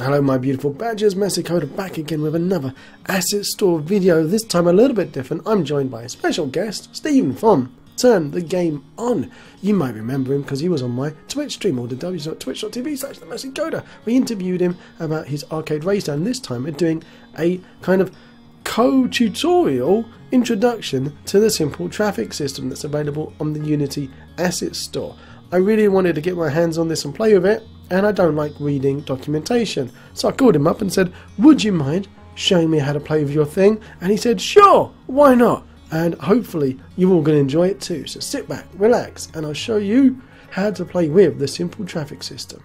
Hello my beautiful badgers, Messy Coder back again with another Asset Store video, this time a little bit different. I'm joined by a special guest, Stephen Fon. Turn the Game On. You might remember him because he was on my Twitch stream, or the twitch.tv/themessycoder. We interviewed him about his Arcade Racer, and this time we're doing a kind of co-tutorial introduction to the Simple Traffic System that's available on the Unity Asset Store. I really wanted to get my hands on this and play with it, and I don't like reading documentation. So I called him up and said, would you mind showing me how to play with your thing? And he said, sure, why not? And hopefully you're all going to enjoy it too. So sit back, relax, and I'll show you how to play with the Simple Traffic System.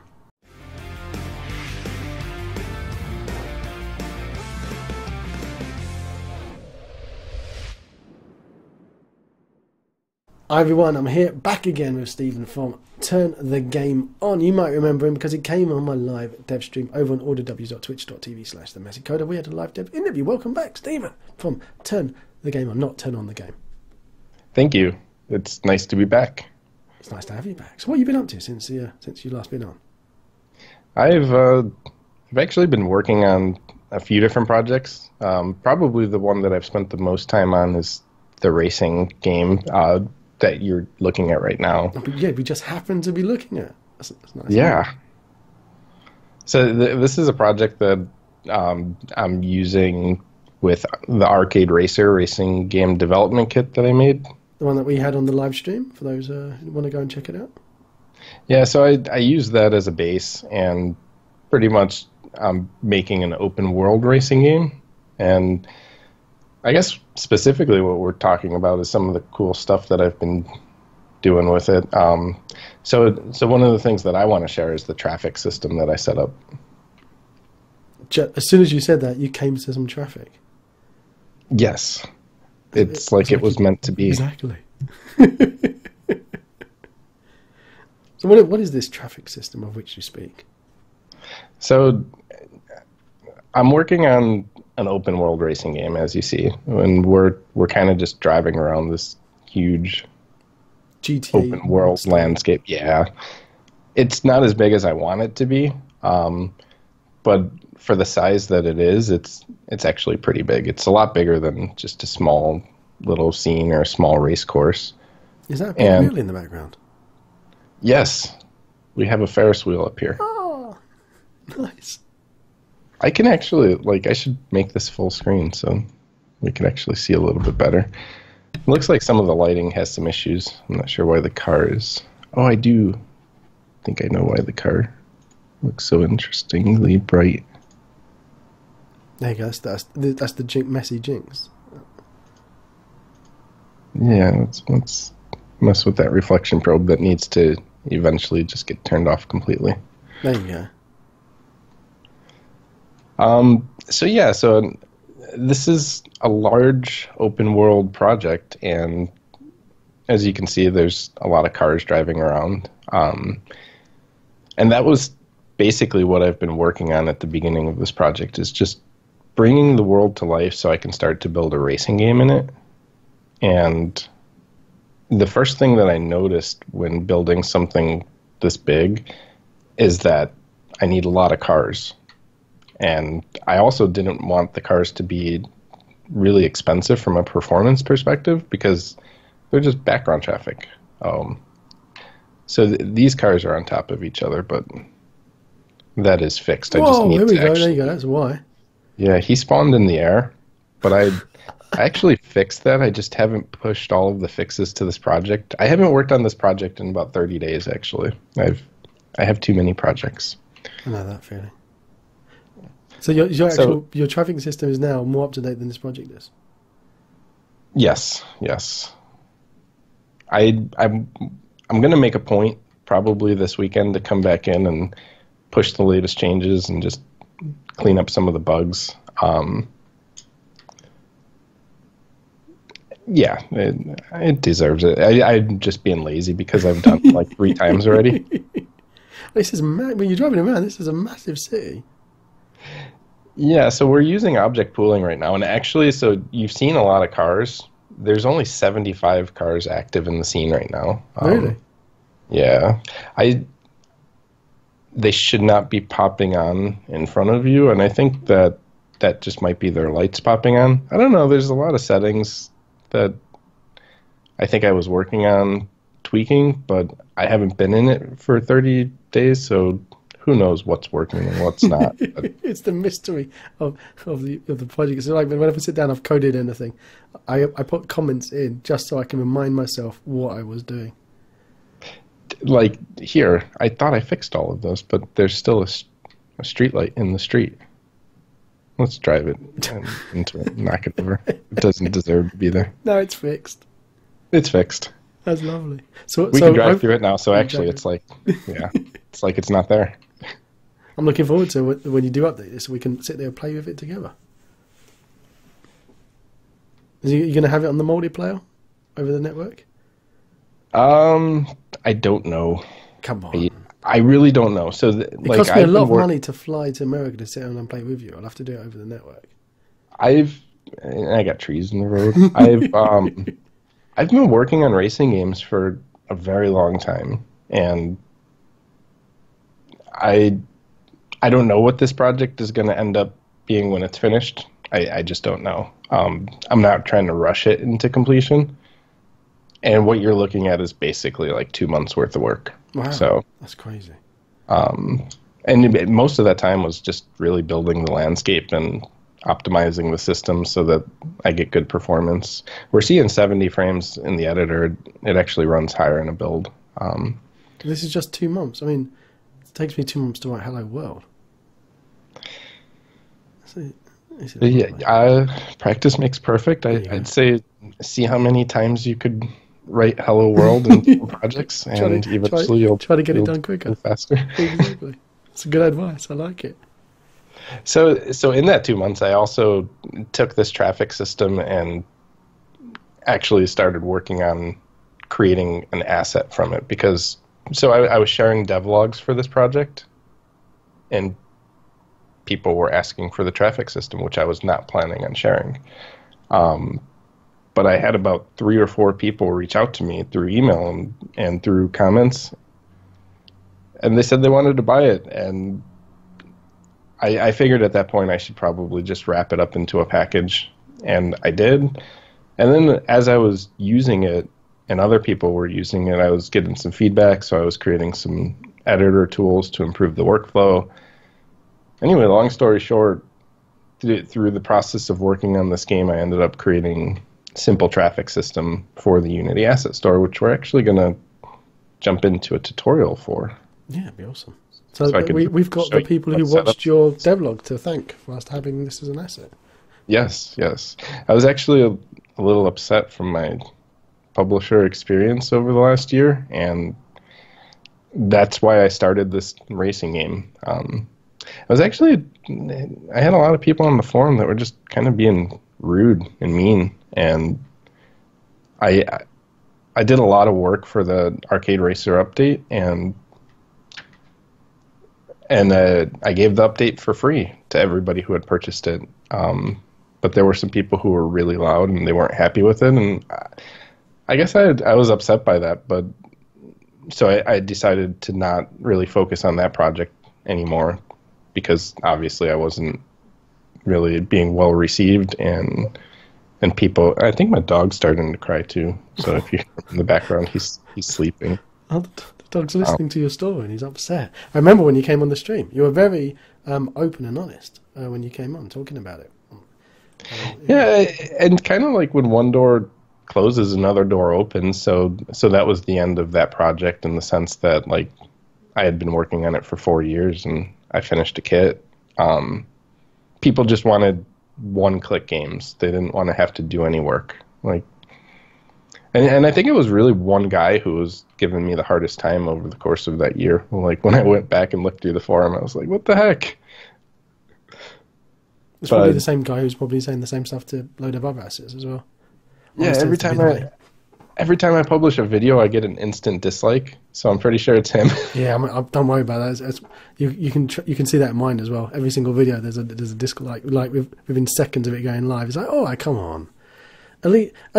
Hi everyone, I'm here back again with Stephen from Turn the Game On. You might remember him because he came on my live dev stream over on twitch.tv/themessycoder. We had a live dev interview. Welcome back, Stephen, from Turn the Game On, not Turn On the Game. Thank you. It's nice to be back. It's nice to have you back. So what have you been up to since you last been on? I've actually been working on a few different projects. Probably the one that I've spent the most time on is the racing game that you're looking at right now. But yeah, we just happen to be looking at. That's nice. Yeah. So this is a project that I'm using with the Arcade Racer racing game development kit that I made. The one that we had on the live stream, for those who want to go and check it out. Yeah, so I use that as a base, and pretty much I'm making an open world racing game. And I guess specifically what we're talking about is some of the cool stuff that I've been doing with it. So one of the things that I want to share is the traffic system that I set up. As soon as you said that, you came to some traffic. Yes. It's like it was meant to be. Exactly. So what is this traffic system of which you speak? So I'm working on an open world racing game, as you see, and we're kind of just driving around this huge GTA open world landscape. Yeah, it's not as big as I want it to be, but for the size that it is, it's actually pretty big. It's a lot bigger than just a small little scene or a small race course. Is that a Ferris wheel in the background? Yes, we have a Ferris wheel up here. Oh, nice. I can actually, like, I should make this full screen so we can actually see a little bit better. It looks like some of the lighting has some issues. I'm not sure why the car is. Oh, I do think I know why the car looks so interestingly bright. There you go. That's the messy jinx. Yeah, let's mess with that reflection probe that needs to eventually just get turned off completely. There you go. So this is a large open world project, and as you can see, there's a lot of cars driving around. And that was basically what I've been working on at the beginning of this project, is just bringing the world to life so I can start to build a racing game in it. And the first thing that I noticed when building something this big is that I need a lot of cars. And I also didn't want the cars to be really expensive from a performance perspective, because they're just background traffic. So these cars are on top of each other, but that is fixed. Whoa, I just need to there you go, that's why. Yeah, he spawned in the air, but I actually fixed that. I just haven't pushed all of the fixes to this project. I haven't worked on this project in about 30 days, actually. I have too many projects. I know that feeling. So your traffic system is now more up to date than this project is. Yes, yes. I'm going to make a point probably this weekend to come back in and push the latest changes and just clean up some of the bugs. Yeah, it deserves it. I'm just being lazy because I've done it like 3 times already. This is mad. When you're driving around, this is a massive city. Yeah, so we're using object pooling right now, and actually, so you've seen a lot of cars. There's only 75 cars active in the scene right now. Really? Yeah. I they should not be popping on in front of you. And I think that that just might be their lights popping on. I don't know. There's a lot of settings that I think I was working on tweaking, but I haven't been in it for 30 days, so who knows what's working and what's not. It's the mystery of the project. So like whenever I sit down, I've coded anything. I put comments in just so I can remind myself what I was doing. Like here, I thought I fixed all of those, but there's still a street light in the street. Let's drive it into it, knock it over. It doesn't deserve to be there. No, it's fixed. It's fixed. That's lovely. So we can drive through it now. So actually, it's like, yeah, it's like it's not there. I'm looking forward to when you do update this, so we can sit there and play with it together. Are you going to have it on the multiplayer over the network? I don't know. Come on. I really don't know. So it cost me a lot of money to fly to America to sit down and play with you. I'll have to do it over the network. I got trees in the road. I've been working on racing games for a very long time, and I don't know what this project is going to end up being when it's finished. I just don't know. I'm not trying to rush it into completion. And what you're looking at is basically like 2 months worth of work. Wow, so, that's crazy. And most of that time was just really building the landscape and optimizing the system so that I get good performance. We're seeing 70 frames in the editor. It actually runs higher in a build. This is just 2 months. I mean, it takes me 2 months to write Hello World. Practice makes perfect. I'd say see how many times you could write "Hello World" in projects, and eventually you'll try to get it done quicker, faster. Exactly, it's good advice. I like it. So in that 2 months, I also took this traffic system and actually started working on creating an asset from it, because I was sharing devlogs for this project, and people were asking for the traffic system, which I was not planning on sharing. But I had about 3 or 4 people reach out to me through email and through comments, and they said they wanted to buy it. And I figured at that point I should probably just wrap it up into a package, and I did. And then as I was using it and other people were using it, I was getting some feedback, so I was creating some editor tools to improve the workflow. Anyway, long story short, through the process of working on this game, I ended up creating Simple Traffic System for the Unity Asset Store, which we're actually going to jump into a tutorial for. Yeah, it'd be awesome. So we've got the people who watched your devlog to thank for us having this as an asset. Yes, yes. I was actually a little upset from my publisher experience over the last year, and that's why I started this racing game. I had a lot of people on the forum that were just kind of being rude and mean, and I did a lot of work for the Arcade Racer update, and I gave the update for free to everybody who had purchased it. But there were some people who were really loud and they weren't happy with it, and I guess I was upset by that. But so I decided to not really focus on that project anymore, because obviously I wasn't really being well received, and people. I think my dog's starting to cry too. So if you in the background, he's sleeping. Oh, the dog's listening to your story and he's upset. I remember when you came on the stream, you were very open and honest when you came on talking about it. Yeah, and kind of like when one door closes, another door opens. So that was the end of that project, in the sense that like I had been working on it for 4 years and I finished a kit. People just wanted one-click games. They didn't want to have to do any work. Like, and I think it was really one guy who was giving me the hardest time over the course of that year. Like when I went back and looked through the forum, I was like, "What the heck?" It's probably the same guy who's probably saying the same stuff to a load of other assets as well. Yeah, every time I publish a video, I get an instant dislike. So I'm pretty sure it's him. Yeah, don't worry about that. You can see that in mine as well. Every single video, there's a dislike, like within seconds of it going live. It's like, oh, come on. At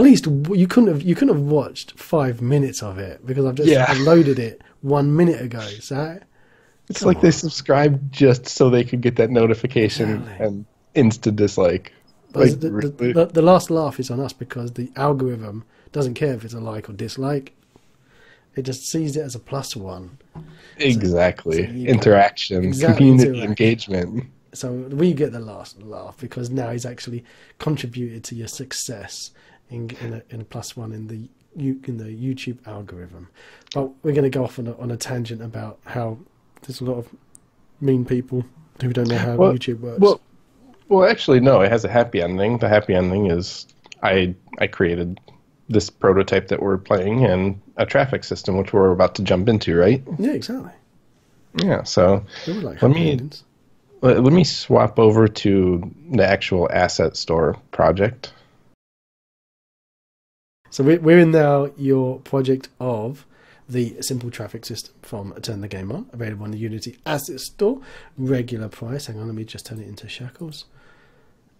least you couldn't have watched 5 minutes of it, because I've just loaded it 1 minute ago. So It's like they subscribed just so they could get that notification and insta dislike. Like, the last laugh is on us because the algorithm doesn't care if it's a like or dislike. It just sees it as a +1. Exactly. So interactions, community engagement. So we get the last laugh because now he's actually contributed to your success in a +1 in the YouTube algorithm. But we're going to go off on a tangent about how there's a lot of mean people who don't know how YouTube works. Well, actually, no. It has a happy ending. The happy ending is I created this prototype that we're playing and a traffic system, which we're about to jump into, right? Yeah, exactly. Yeah, so like let me swap over to the actual Asset Store project. So we're in now your project of the Simple Traffic System from Turn The Game On, available on the Unity Asset Store, regular price. Hang on, let me just turn it into shackles.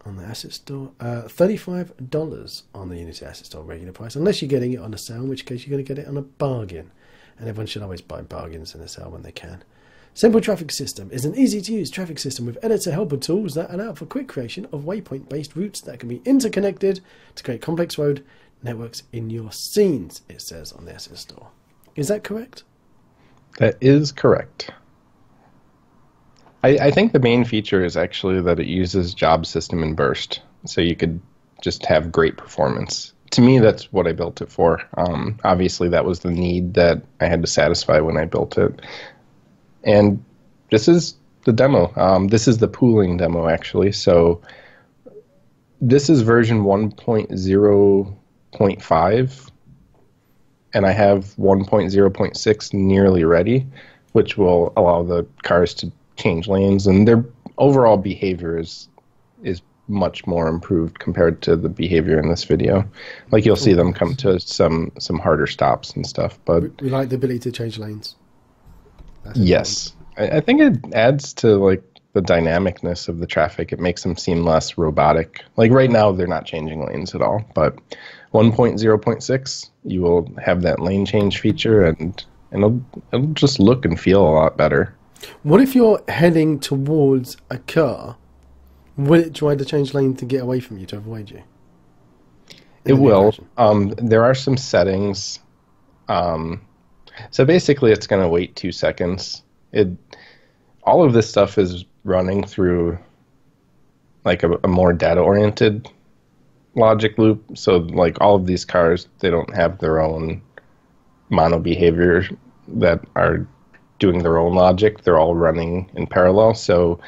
On the Asset Store, $35 on the Unity Asset Store regular price, unless you're getting it on a sale, in which case you're going to get it on a bargain, and everyone should always buy bargains in a sale when they can. Simple Traffic System is an easy-to-use traffic system with editor helper tools that allow for quick creation of waypoint-based routes that can be interconnected to create complex road networks in your scenes, it says on the Asset Store. Is that correct? That is correct. I think the main feature is actually that it uses Job System and Burst, so you could just have great performance. To me, that's what I built it for. Obviously, that was the need that I had to satisfy when I built it. And this is the demo. This is the pooling demo, actually. So this is version 1.0.5, and I have 1.0.6 nearly ready, which will allow the cars to change lanes, and their overall behavior is much more improved compared to the behavior in this video. Like, you'll see them come to some harder stops and stuff. But we like the ability to change lanes. Yes, I think it adds to like the dynamicness of the traffic. It makes them seem less robotic. Like right now, they're not changing lanes at all. But 1.0.6, you will have that lane change feature, and it'll just look and feel a lot better. What if you're heading towards a car? Will it try to change lane to get away from you, to avoid you? It will. There are some settings. So basically, it's going to wait 2 seconds. All of this stuff is running through like a more data-oriented logic loop. So like all of these cars, they don't have their own mono behavior that are doing their own logic. They're all running in parallel. So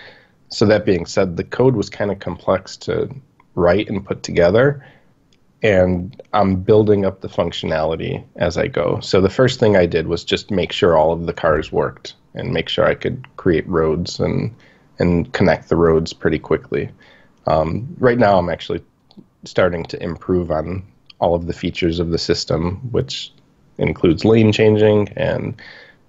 that being said, the code was kind of complex to write and put together, and I'm building up the functionality as I go. So the first thing I did was just make sure all of the cars worked and make sure I could create roads and connect the roads pretty quickly. Right now I'm actually starting to improve on all of the features of the system, which includes lane changing, and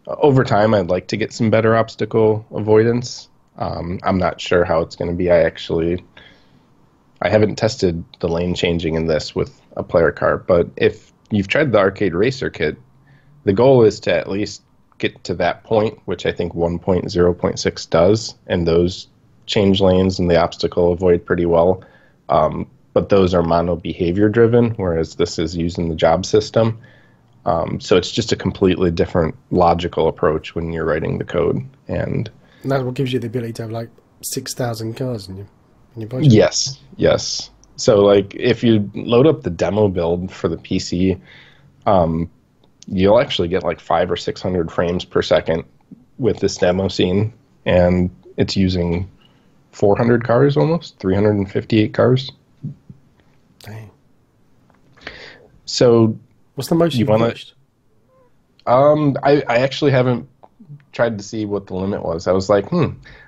over time, I'd like to get some better obstacle avoidance. I'm not sure how it's going to be. I haven't tested the lane changing in this with a player car, but if you've tried the Arcade Racer kit, the goal is to at least get to that point, which I think 1.0.6 does, and those change lanes and the obstacle avoid pretty well. But those are mono behavior driven, whereas this is using the Job System. So it's just a completely different logical approach when you're writing the code, and that's what gives you the ability to have like 6,000 cars in your budget. Yes, yes. So like if you load up the demo build for the PC, you'll actually get like 500 or 600 frames per second with this demo scene, and it's using 400 cars, almost 358 cars. Dang. So. What's the most you've pushed? I actually haven't tried to see what the limit was. I was like,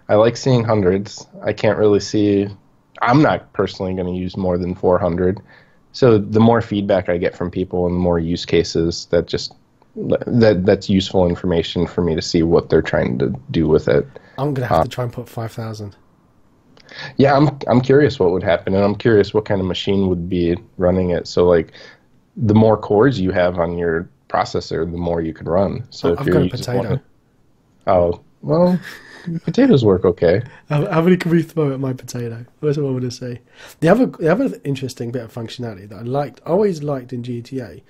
I like seeing hundreds. I can't really see. I'm not personally going to use more than 400. So the more feedback I get from people and the more use cases, that's useful information for me to see what they're trying to do with it. I'm going to have to try and put 5,000. Yeah, I'm curious what would happen, and I'm curious what kind of machine would be running it. So like, the more cores you have on your processor, the more you can run. So I've got a potato. Well, potatoes work okay. How many can we throw at my potato? That's what I want to say. The other interesting bit of functionality that I always liked in GTA,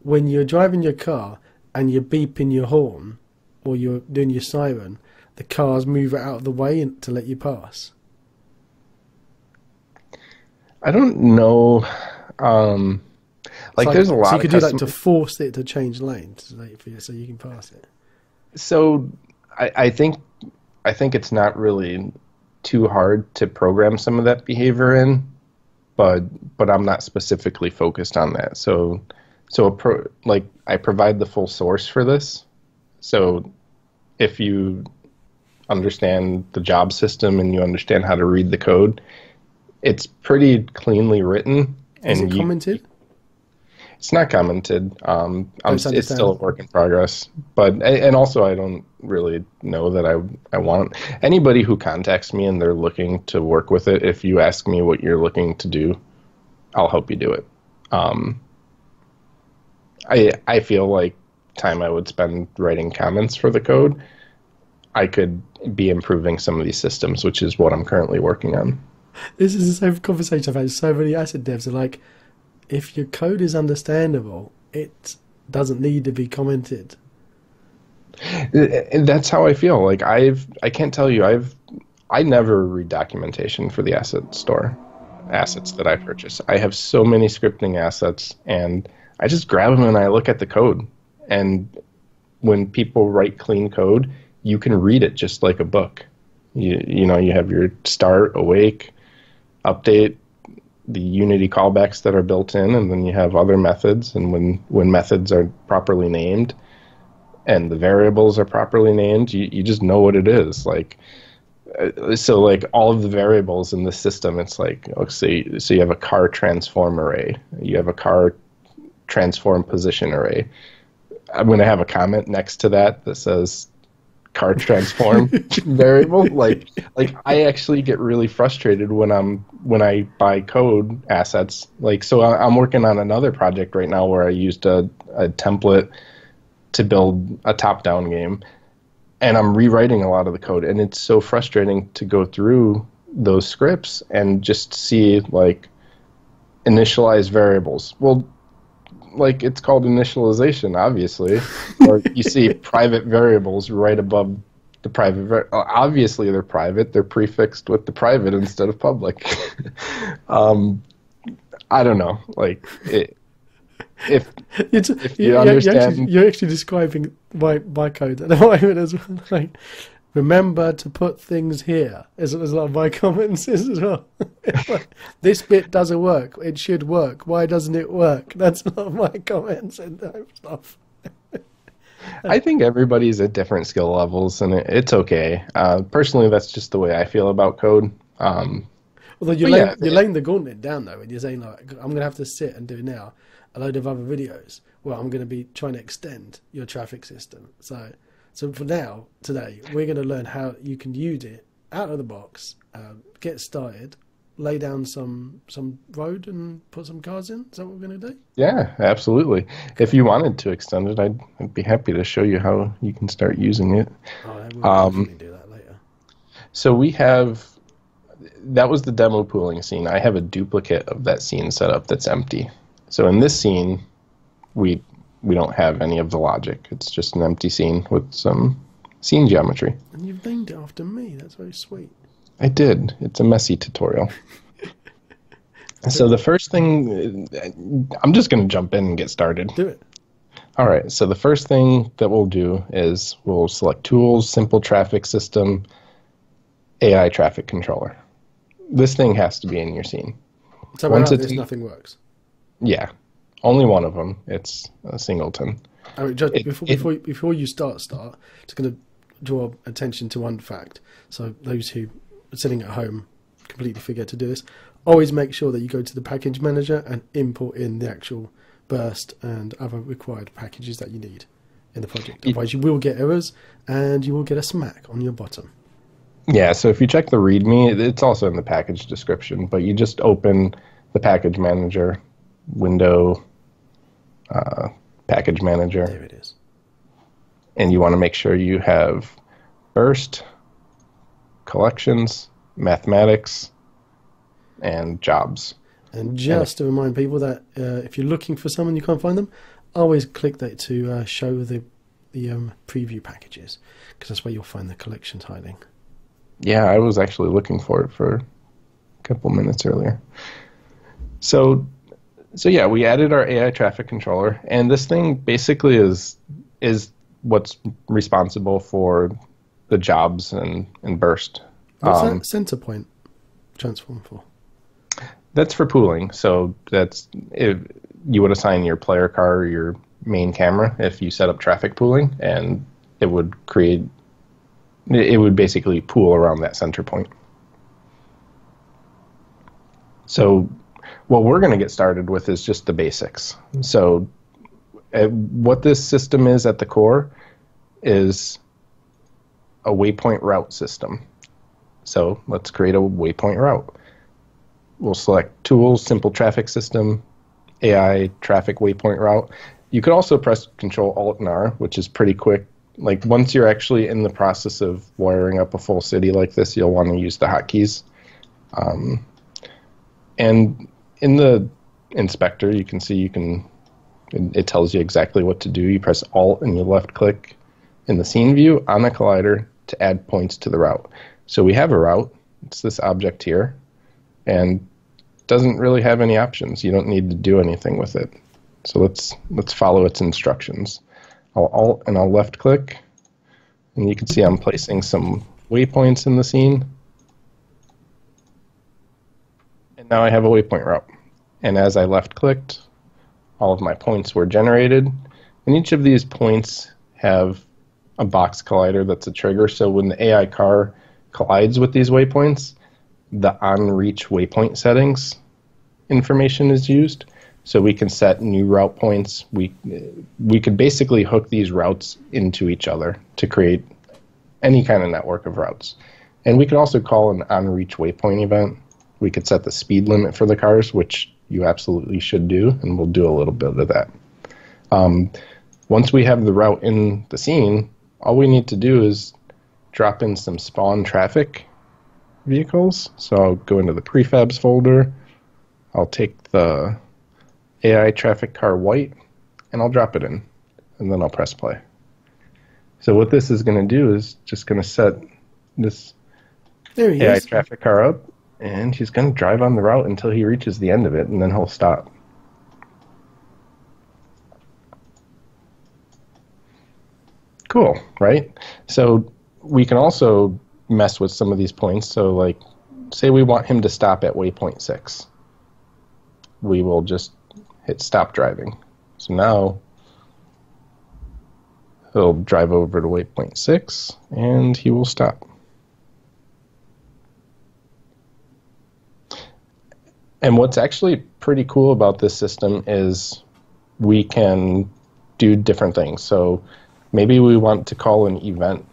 when you're driving your car and you're beeping your horn or you're doing your siren, the cars move it out of the way to let you pass. I don't know. Like, there's a lot. So you could do that to force it to change lanes, so you can pass it. So I think it's not really too hard to program some of that behavior in, but I'm not specifically focused on that. So I provide the full source for this. So if you understand the job system and you understand how to read the code, it's pretty cleanly written. And is it commented? It's not commented. It's still a work in progress. But and also, I don't really know that I want anybody who contacts me and they're looking to work with it. If you ask me what you're looking to do, I'll help you do it. I feel like time I would spend writing comments for the code, I could be improving some of these systems, which is what I'm currently working on. This is the same conversation I've had. So many asset devs are like, if your code is understandable, it doesn't need to be commented. And that's how I feel. Like I can't tell you, I never read documentation for the asset store, assets that I purchase. I have so many scripting assets, and I just grab them and I look at the code. And when people write clean code, you can read it just like a book. You know, you have your start, awake, update, the Unity callbacks that are built in, and then you have other methods, and when methods are properly named and the variables are properly named, you just know what it is. So all of the variables in the system, it's like, okay, so you have a car transform array, you have a car transform position array. I'm going to have a comment next to that that says car transform variable. Like I actually get really frustrated when I buy code assets. Like, so I'm working on another project right now where I used a template to build a top-down game, and I'm rewriting a lot of the code, and it's so frustrating to go through those scripts and just see like initialize variables. Well, like, it's called initialization, obviously. Or you see private variables right above the private. Obviously, they're private. They're prefixed with the private instead of public. I don't know. Like, if you understand, you're actually describing my code at the moment as well. Like, remember to put things here. As a lot of my comments is as well. This bit doesn't work. It should work. Why doesn't it work? That's a lot of my comments and stuff. I think everybody's at different skill levels, and it's okay. Personally, that's just the way I feel about code. Although you're laying the gauntlet down, though, and you're saying, like, I'm going to have to sit and do now a load of other videos where I'm going to be trying to extend your traffic system. So for now, today, we're going to learn how you can use it out of the box, get started, lay down some road and put some cars in. Is that what we're going to do? Yeah, absolutely. Okay. If you wanted to extend it, I'd be happy to show you how you can start using it. Oh, I will definitely do that later. So that was the demo pooling scene. I have a duplicate of that scene set up that's empty. So in this scene, we don't have any of the logic. It's just an empty scene with some scene geometry. And you've named it after me. That's very sweet. I did. It's a messy tutorial. So the first thing, I'm just going to jump in and get started. Do it. All right. So the first thing that we'll do is we'll select Tools, Simple Traffic System, AI Traffic Controller. This thing has to be in your scene. So once it's nothing works. Yeah. Only one of them. It's a singleton. I mean, just before you start, just going to draw attention to one fact. So those who are sitting at home completely forget to do this. Always make sure that you go to the package manager and import in the actual burst and other required packages that you need in the project. Otherwise, you will get errors and you will get a smack on your bottom. Yeah. So if you check the README, it's also in the package description. But you just open the package manager window. Package manager. There it is. And you want to make sure you have Burst, Collections, Mathematics, and Jobs. And just to remind people that if you're looking for someone you can't find them, always click that to show the preview packages, because that's where you'll find the collections hiding. Yeah, I was actually looking for it for a couple minutes earlier. So yeah, we added our AI traffic controller, and this thing basically is what's responsible for the jobs and burst. What's that center point transform for? That's for pooling. So that's if you would assign your player car or your main camera if you set up traffic pooling, and it would create, it would basically pool around that center point. So what we're going to get started with is just the basics. So what this system is at the core is a waypoint route system. So let's create a waypoint route. We'll select Tools, Simple Traffic System, AI Traffic Waypoint Route. You could also press Control-Alt-R, which is pretty quick. Like, once you're actually in the process of wiring up a full city like this, you'll want to use the hotkeys. And in the inspector, you can see it tells you exactly what to do. You press Alt and you left click in the scene view on the collider to add points to the route. So we have a route. It's this object here, and doesn't really have any options. You don't need to do anything with it. So let's follow its instructions. I'll Alt and I'll left click, and you can see I'm placing some waypoints in the scene. And now I have a waypoint route. And as I left clicked, all of my points were generated. And each of these points have a box collider that's a trigger. So when the AI car collides with these waypoints, the on-reach waypoint settings information is used. So we can set new route points. We could basically hook these routes into each other to create any kind of network of routes. And we could also call an on-reach waypoint event. We could set the speed limit for the cars, which you absolutely should do, and we'll do a little bit of that. Once we have the route in the scene, all we need to do is drop in some spawn traffic vehicles. So I'll go into the prefabs folder. I'll take the AI traffic car white, and I'll drop it in, and then I'll press play. So what this is going to do is just going to set this AI traffic car up, and he's going to drive on the route until he reaches the end of it, and then he'll stop. Cool, right? So we can also mess with some of these points. So like, say we want him to stop at waypoint 6. We will just hit stop driving. So now he'll drive over to waypoint 6, and he will stop. And what's actually pretty cool about this system is we can do different things. So maybe we want to call an event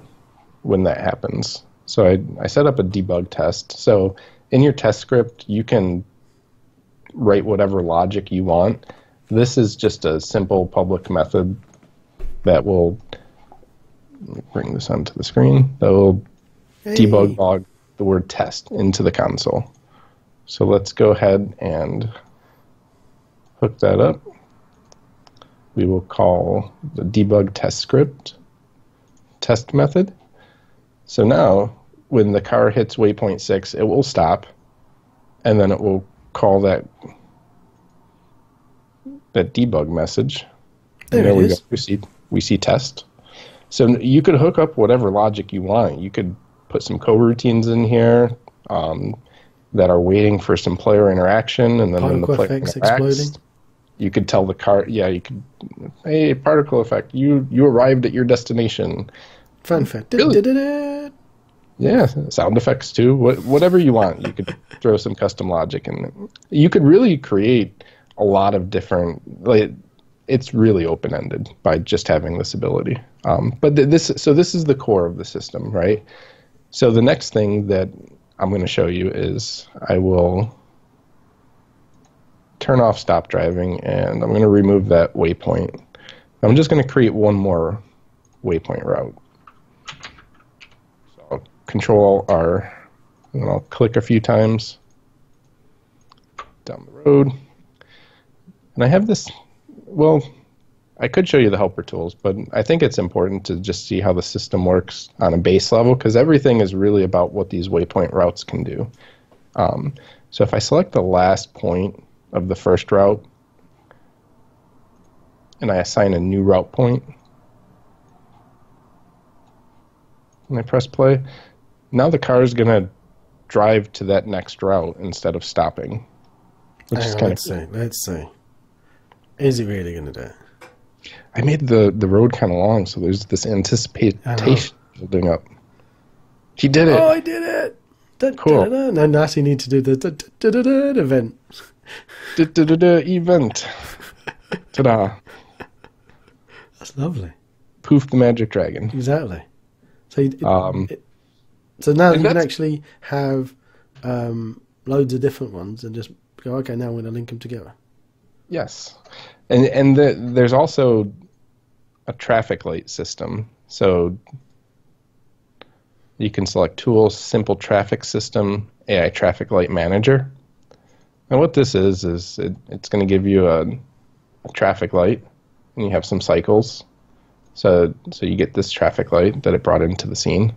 when that happens. So I set up a debug test. So in your test script, you can write whatever logic you want. This is just a simple public method that will bring this onto the screen. That will debug log the word test into the console. So let's go ahead and hook that up. We will call the debug test script test method. So now when the car hits waypoint 6, it will stop, and then it will call that debug message. There it is. We see test. So you could hook up whatever logic you want. You could put some coroutines in here that are waiting for some player interaction, and then when the player interacts, exploding. You could tell the car, you could, hey, particle effect, you arrived at your destination. Fun fact. Really? Yeah, sound effects too. Whatever you want, you could throw some custom logic in it. You could really create a lot of different. Like, it's really open-ended by just having this ability. But this is the core of the system, right? So the next thing that I'm going to show you is I will turn off stop driving, and I'm going to remove that waypoint. I'm just going to create one more waypoint route. Control-R, and I'll click a few times down the road. And I have this, well, I could show you the helper tools, but I think it's important to just see how the system works on a base level, because everything is really about what these waypoint routes can do. So if I select the last point of the first route, and I assign a new route point, and I press play, now the car is going to drive to that next route instead of stopping. Which is kind of cool. Let's see. Is it really going to do it? I made the road kind of long, so there's this anticipation building up. He did it! Oh, I did it! Da, cool. Da, da, da. And now you need to do the da, da, da, da, da, event. Da, da, da, da, event. Ta-da. That's lovely. Poof the magic dragon. Exactly. So, so now you can actually have loads of different ones and just go, okay, now we're going to link them together. Yes. And there's also a traffic light system. So you can select Tools, Simple Traffic System, AI Traffic Light Manager. And what this is it's going to give you a traffic light, and you have some cycles. So you get this traffic light that it brought into the scene.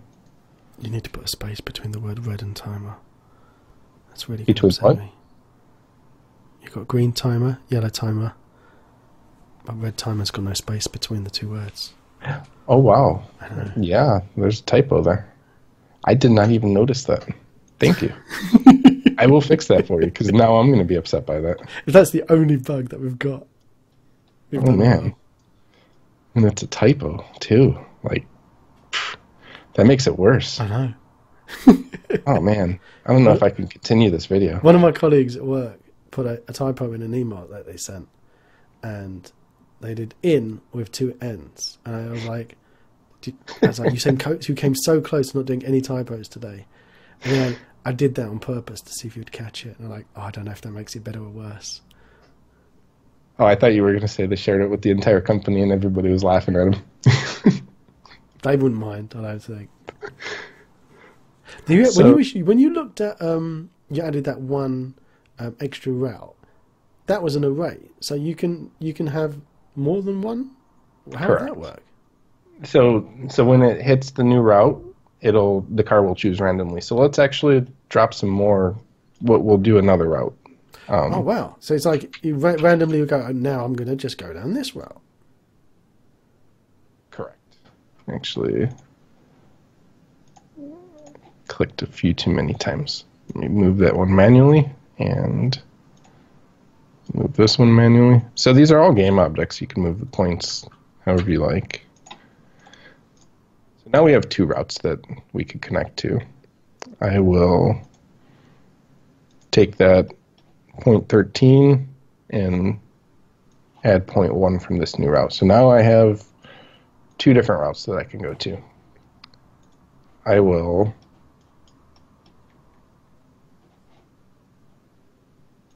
You need to put a space between the word red and timer. That's really good. You've got green timer, yellow timer. My red timer's got no space between the two words. Oh, wow. I know. Yeah, there's a typo there. I did not even notice that. Thank you. I will fix that for you, because now I'm going to be upset by that. If that's the only bug that we've got. Oh, man. And it's a typo, too. Like, that makes it worse. I know. Oh, man. I don't know if I can continue this video. One of my colleagues at work put a typo in an email that they sent, and they did in with two N's. And I was like, you send coats, you came so close to not doing any typos today. And then I did that on purpose to see if you'd catch it. And I'm like, oh, I don't know if that makes it better or worse. Oh, I thought you were going to say they shared it with the entire company and everybody was laughing at them. They wouldn't mind, I don't think. When you looked at, you added that one extra route, that was an array. So you can have more than one? How would that work? So when it hits the new route, the car will choose randomly. So let's actually drop some more. We'll do another route. Oh, wow. So it's like you randomly go, oh, now I'm going to just go down this route. Correct. Actually, clicked a few too many times. Let me move that one manually and move this one manually. So these are all game objects. You can move the points however you like. So now we have two routes that we could connect to. I will take that point 13 and add point 1 from this new route. So now I have two different routes that I can go to. I will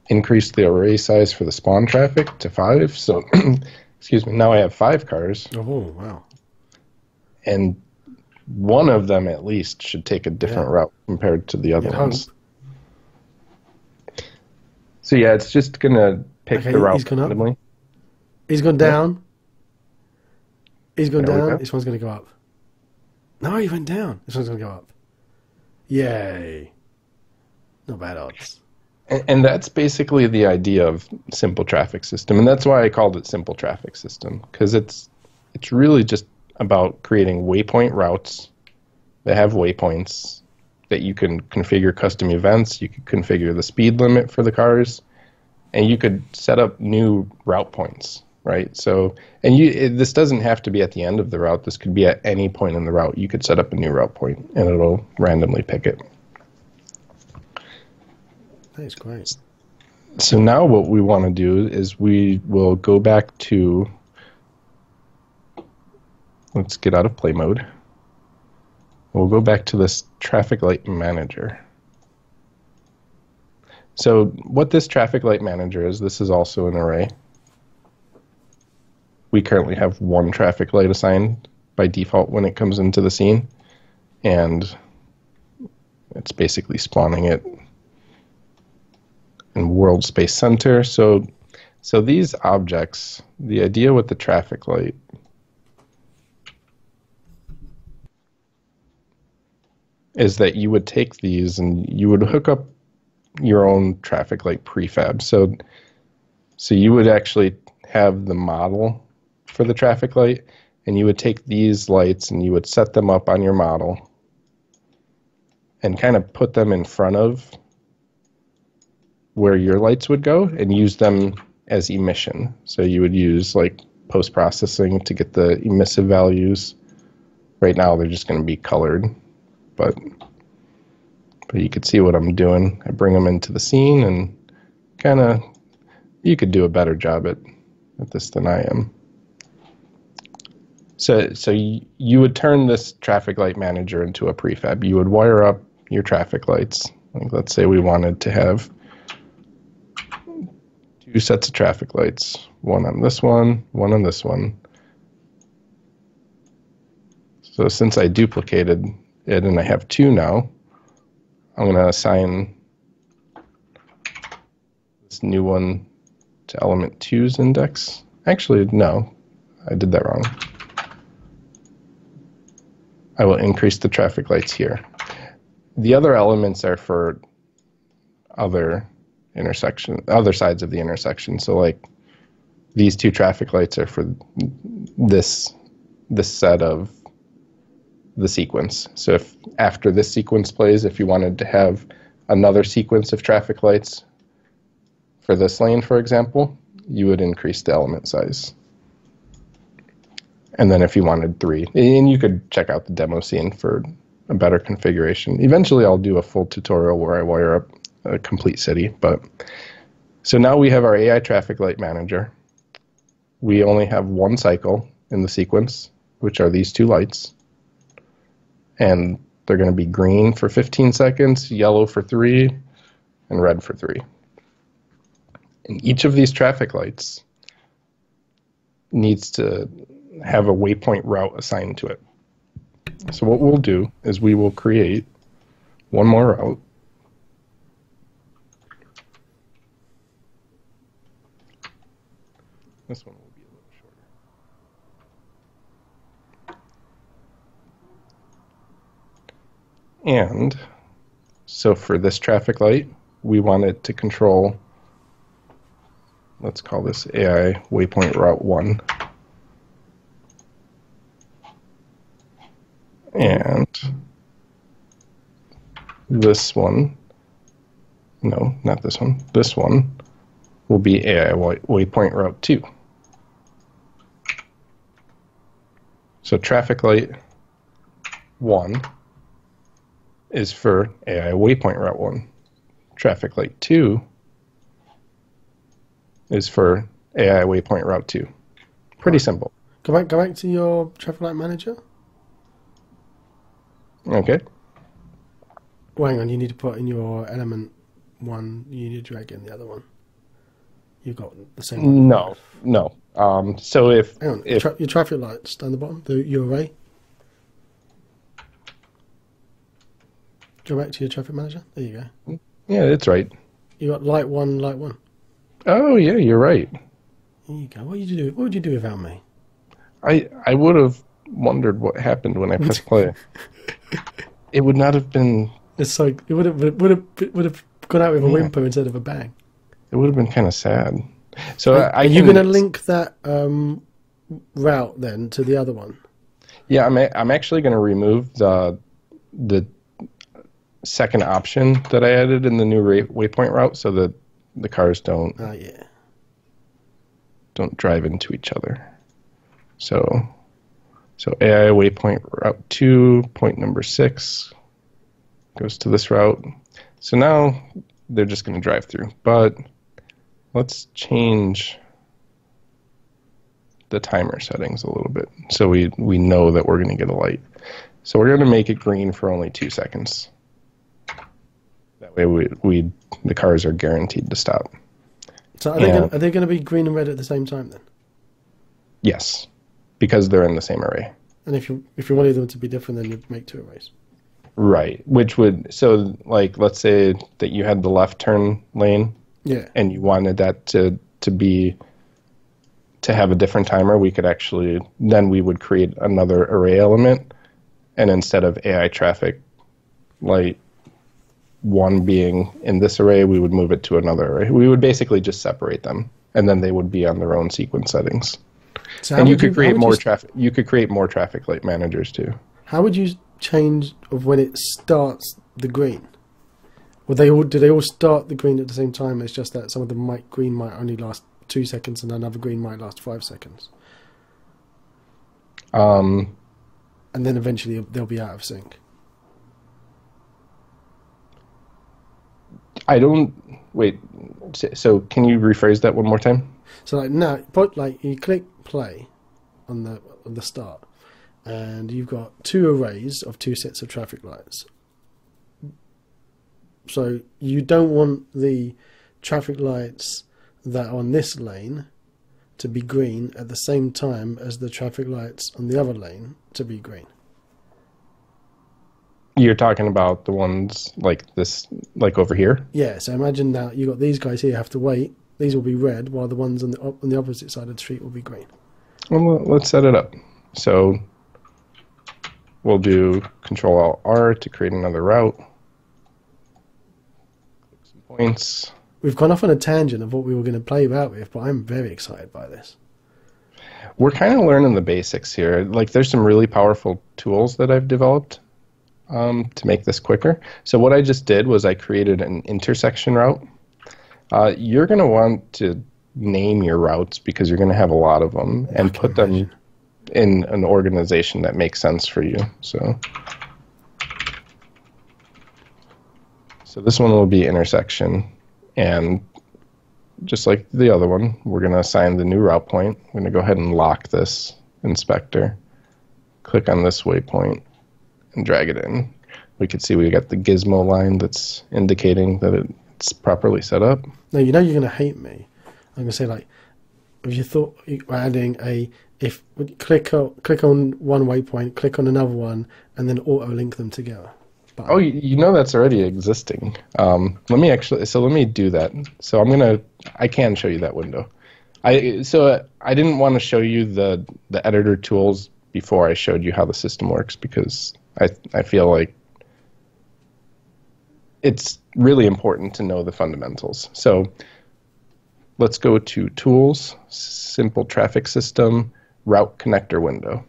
increase the array size for the spawn traffic to 5. So, excuse me, now I have 5 cars. Oh, wow. And one of them at least should take a different route compared to the other ones. So yeah, it's just gonna pick the route randomly. He's gone down. He's gone down. This one's gonna go up. No, he went down. This one's gonna go up. Yay! Not bad odds. And that's basically the idea of simple traffic system, and that's why I called it simple traffic system, because it's really just about creating waypoint routes that have waypoints. That you can configure custom events, you could configure the speed limit for the cars, and you could set up new route points, right? So, and this doesn't have to be at the end of the route. This could be at any point in the route. You could set up a new route point, and it'll randomly pick it. That is great. So now what we want to do is we will go back to. Let's get out of play mode. We'll go back to this traffic light manager. So what this traffic light manager is, this is also an array. We currently have one traffic light assigned by default when it comes into the scene. And It's basically spawning it in World Space Center. So these objects, the idea with the traffic light is that you would take these and you would hook up your own traffic light prefab. So you would actually have the model for the traffic light, and you would take these lights and you would set them up on your model and kind of put them in front of where your lights would go and use them as emission. So you would use like post-processing to get the emissive values. Right now they're just going to be colored, but you could see what I'm doing. I bring them into the scene and kind of, you could do a better job at this than I am. So you would turn this traffic light manager into a prefab. You would wire up your traffic lights. Like, let's say we wanted to have two sets of traffic lights, one on this one, one on this one. So since I duplicated it and I have two now, I'm going to assign this new one to element 2's index. Actually, no, I did that wrong. I will increase the traffic lights here. The other elements are for other intersection, other sides of the intersection. So like these two traffic lights are for this set of the sequence. So if after this sequence plays, if you wanted to have another sequence of traffic lights for this lane, for example, you would increase the element size. And then if you wanted three, and you could check out the demo scene for a better configuration. Eventually I'll do a full tutorial where I wire up a complete city. But so now we have our AI traffic light manager. We only have one cycle in the sequence, which are these two lights. And they're going to be green for 15 seconds, yellow for 3, and red for 3. And each of these traffic lights needs to have a waypoint route assigned to it. So what we'll do is we will create one more route. This one will be a little shorter. And so for this traffic light, we want it to control, let's call this AI waypoint route 1. And this one, no, not this one, this one will be AI waypoint route 2. So traffic light 1 is for AI waypoint route 1. Traffic light 2 is for AI waypoint route 2. Pretty simple. Go back to your traffic light manager. Okay. Well, hang on, you need to put in your element one, you need to drag in the other one. You've got the same one. No. So if... Hang on, your traffic lights down the bottom, your array. Go back to your traffic manager. There you go. Yeah, that's right. You got light one, light one. Oh, yeah, you're right. There you go. What would you do without me? I would have wondered what happened when I pressed play. It would not have been. It's like it would have gone out with a whimper instead of a bang. It would have been kind of sad. So are you going to link that route then to the other one? Yeah, I'm actually going to remove the second option that I added in the new waypoint route, so that the cars don't. Oh yeah. Don't drive into each other. So AI waypoint route 2, point number 6, goes to this route. So now they're just going to drive through. But let's change the timer settings a little bit so we know that we're going to get a light. So we're going to make it green for only 2 seconds. That way the cars are guaranteed to stop. So are they going to be green and red at the same time then? Yes. Because they're in the same array. And if you wanted them to be different, then you'd make two arrays. Right, which would, so like let's say that you had the left turn lane, yeah, and you wanted that to have a different timer. We could actually, then we would create another array element, and instead of AI traffic light 1 being in this array, we would move it to another array. We would basically just separate them, and then they would be on their own sequence settings. So and you could create more traffic. You could create more traffic light managers too. How would you change of when it starts the green? Well, do they all start the green at the same time? It's just that some of the green might only last 2 seconds, and another green might last 5 seconds. And then eventually they'll be out of sync. I don't wait. So can you rephrase that one more time? So like now, like you click play on the start, and you've got 2 arrays of 2 sets of traffic lights. So you don't want the traffic lights that are on this lane to be green at the same time as the traffic lights on the other lane to be green. You're talking about the ones like this, like over here? Yeah, so imagine that you've got these guys here have to wait. These will be red, while the ones on the opposite side of the street will be green. Well, let's set it up. So we'll do Control-Alt-R to create another route. Some points. We've gone off on a tangent of what we were going to play about with, but I'm very excited by this. We're kind of learning the basics here. Like, there's some really powerful tools that I've developed to make this quicker. So what I just did was I created an intersection route. You're going to want to name your routes because you're going to have a lot of them and put them in an organization that makes sense for you. So this one will be intersection, and just like the other one, we're going to assign the new route point. I'm going to go ahead and lock this inspector. Click on this waypoint and drag it in. We can see we got the gizmo line that's indicating that it's properly set up. Now, you know you're going to hate me. I'm going to say, like, have you thought adding a, if click on one waypoint, click on another one, and then auto link them together? But oh, you know that's already existing. Let me actually, so let me do that. So I'm gonna, I can show you that window. So I didn't want to show you the editor tools before I showed you how the system works, because I feel like it's really important to know the fundamentals. So let's go to Tools, Simple Traffic System, Route Connector window.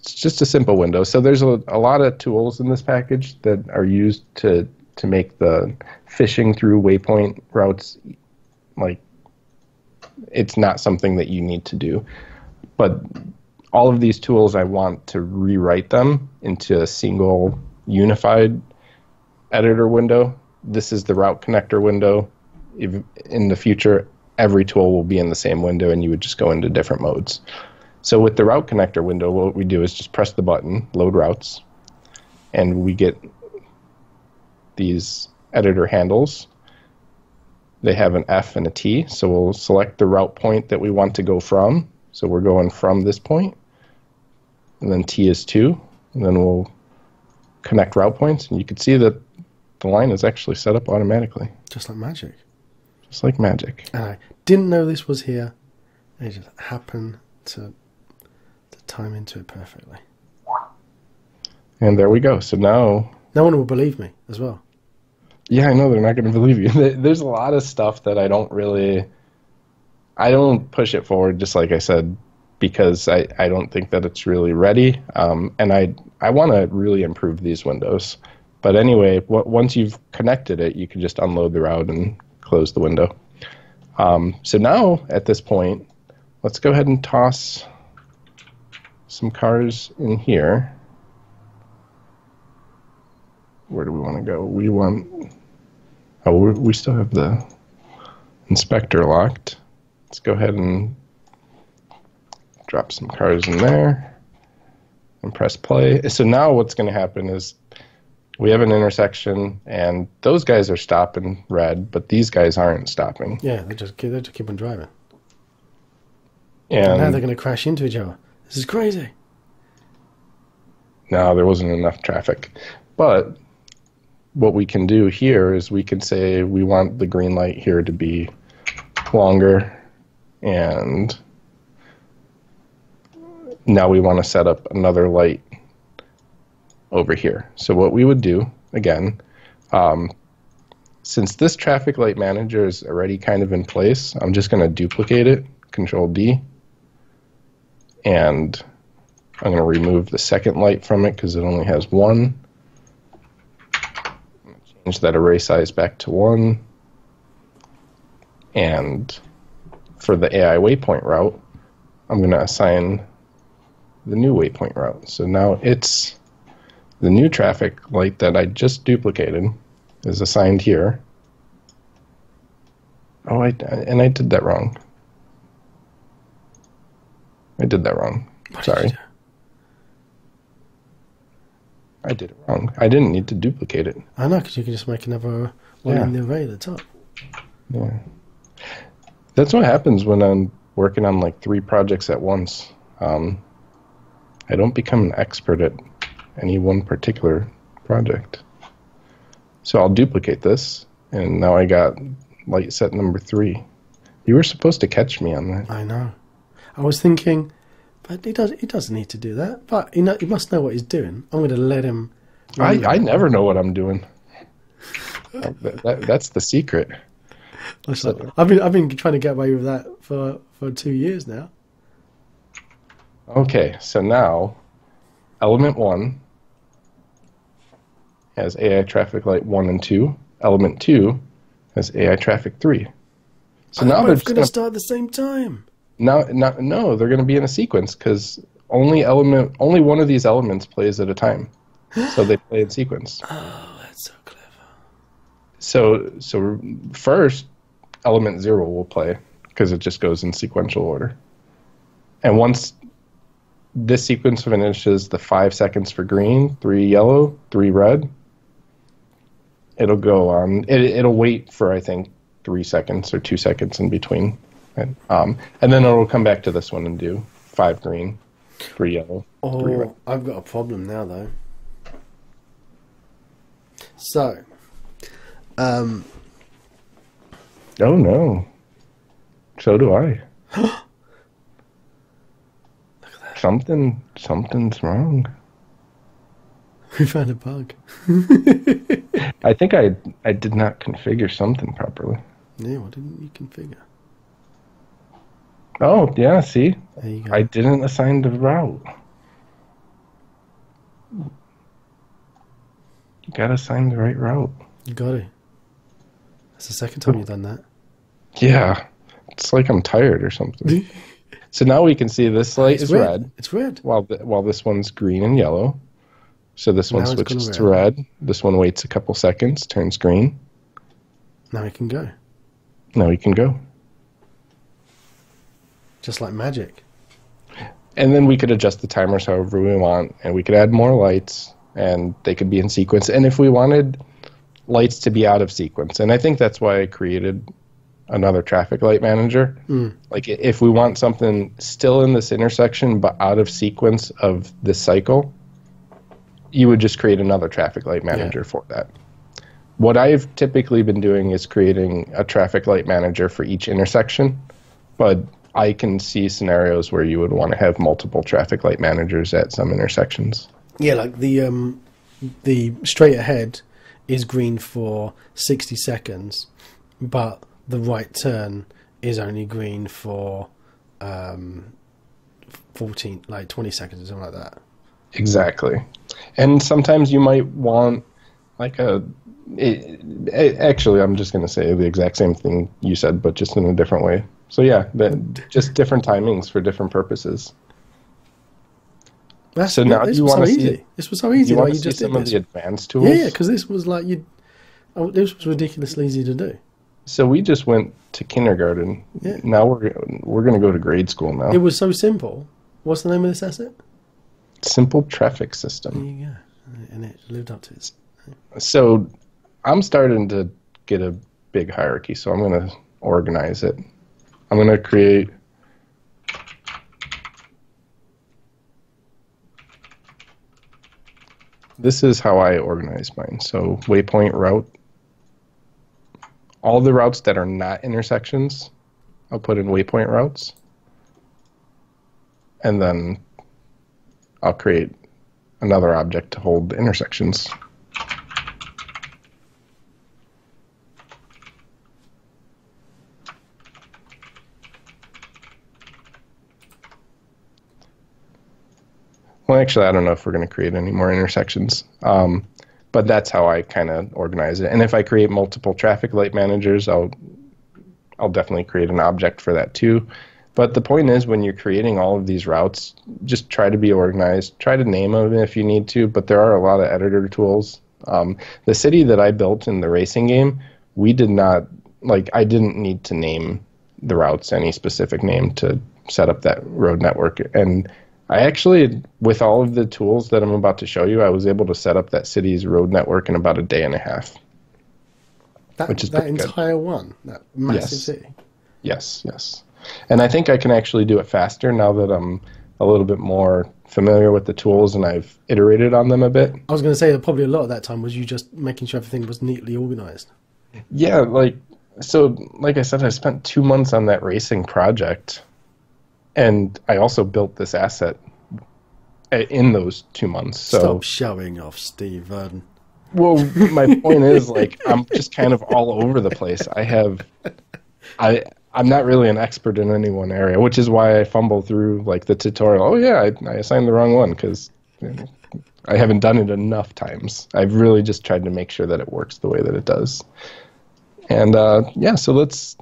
It's just a simple window. So there's a lot of tools in this package that are used to make the phishing through waypoint routes, like, it's not something that you need to do. But all of these tools, I want to rewrite them into a single unified editor window. This is the route connector window. If, in the future, every tool will be in the same window, and you would just go into different modes. So with the route connector window, what we do is just press the button, load routes, and we get these editor handles. They have an F and a T, so we'll select the route point that we want to go from. So we're going from this point, and then T is 2, and then we'll connect route points, and you can see that the line is actually set up automatically. Just like magic. Just like magic. And I didn't know this was here. It just happened to time into it perfectly. And there we go. So now no one will believe me as well. Yeah, I know they're not going to believe you. There's a lot of stuff that I don't push it forward, just like I said, because I don't think that it's really ready. And I want to really improve these windows. But anyway, once you've connected it, you can just unload the route and close the window. So now at this point, let's go ahead and toss some cars in here. Where do we want to go? We want... Oh, we still have the inspector locked. Let's go ahead and drop some cars in there and press play. So now what's going to happen is we have an intersection, and those guys are stopping red, but these guys aren't stopping. Yeah, they just keep on driving. And now they're going to crash into each other. This is crazy. No, there wasn't enough traffic. But what we can do here is we can say we want the green light here to be longer, and now we want to set up another light over here. So what we would do, again, since this traffic light manager is already kind of in place, I'm just going to duplicate it, Control-D, and I'm going to remove the second light from it because it only has one. Change that array size back to 1. And for the AI waypoint route, I'm going to assign the new waypoint route. So now it's the new traffic light that I just duplicated is assigned here. Oh, I did that wrong. I did that wrong. Sorry. I did it wrong. I didn't need to duplicate it. I know, because you can just make another one in the array that's up. Yeah. That's what happens when I'm working on like 3 projects at once. I don't become an expert at any one particular project. So I'll duplicate this, and now I got light set number 3. You were supposed to catch me on that. I know. I was thinking, but he doesn't need to do that. But he must know what he's doing. I'm going to let him. I never know what I'm doing. that's the secret. So, I've been trying to get away with that for 2 years now. Okay, so now element 1 has AI traffic light 1 and 2. Element 2 has AI traffic 3. So now they're going to start at the same time. No, they're going to be in a sequence because only one of these elements plays at a time, so they play in sequence. Oh, that's so clever. So first, element 0 will play because it just goes in sequential order. And once this sequence finishes the 5 seconds for green, 3 yellow, 3 red, it'll go on. It'll wait for, I think, 3 seconds or 2 seconds in between. And then it'll come back to this one and do 5 green, 3 yellow. Oh, 3 red. I've got a problem now, though. So, oh no, so do I. Look at that. Something's wrong. We found a bug. I think I did not configure something properly. Yeah, why didn't you configure? Oh, yeah, see? I didn't assign the route. You gotta assign the right route. You gotta. That's the second time you've done that. Yeah. It's like I'm tired or something. So now we can see this light is red. It's red. While this one's green and yellow. So this one switches to red. This one waits a couple seconds, turns green. Now we can go. Now we can go. Just like magic. And then we could adjust the timers however we want, and we could add more lights, and they could be in sequence. And if we wanted lights to be out of sequence, and I think that's why I created another traffic light manager. Mm. Like if we want something still in this intersection but out of sequence of this cycle, you would just create another traffic light manager for that. What I've typically been doing is creating a traffic light manager for each intersection, but I can see scenarios where you would want to have multiple traffic light managers at some intersections. Yeah, like the straight ahead is green for 60 seconds, but the right turn is only green for 20 seconds or something like that. Exactly. And sometimes you might want like actually, I'm just going to say the exact same thing you said, but just in a different way. So yeah, just different timings for different purposes. So now you want to see. This was so easy. You want to see some of the advanced tools? Yeah, because this was like this was ridiculously easy to do. So we just went to kindergarten. Yeah. Now we're going to go to grade school now. It was so simple. What's the name of this asset? Simple Traffic System. There you go, and it lived up to it. So I'm starting to get a big hierarchy. So I'm going to organize it. I'm going to create This is how I organize mine. So waypoint route. All the routes that are not intersections, I'll put in waypoint routes. And then I'll create another object to hold intersections. Well, actually, I don't know if we're going to create any more intersections, but that's how I kind of organize it. And if I create multiple traffic light managers, I'll definitely create an object for that too. But the point is, when you're creating all of these routes, just try to be organized. Try to name them if you need to, but there are a lot of editor tools. The city that I built in the racing game, we did not, like, I didn't need to name the routes any specific name to set up that road network. And I actually, with all of the tools that I'm about to show you, I was able to set up that city's road network in about a day and a half. Which is that entire one? That massive city? Yes, yes. And I think I can actually do it faster now that I'm a little bit more familiar with the tools and I've iterated on them a bit. I was going to say that probably a lot of that time was you just making sure everything was neatly organized. Yeah, like I said, I spent 2 months on that racing project. And I also built this asset in those 2 months. So. Stop showing off, Stephen. Well, my point is, like, I'm just kind of all over the place. I'm not really an expert in any one area, which is why I fumble through, like, the tutorial. Oh, yeah, I assigned the wrong one because, you know, I haven't done it enough times. I've really just tried to make sure that it works the way that it does. And, yeah, so let's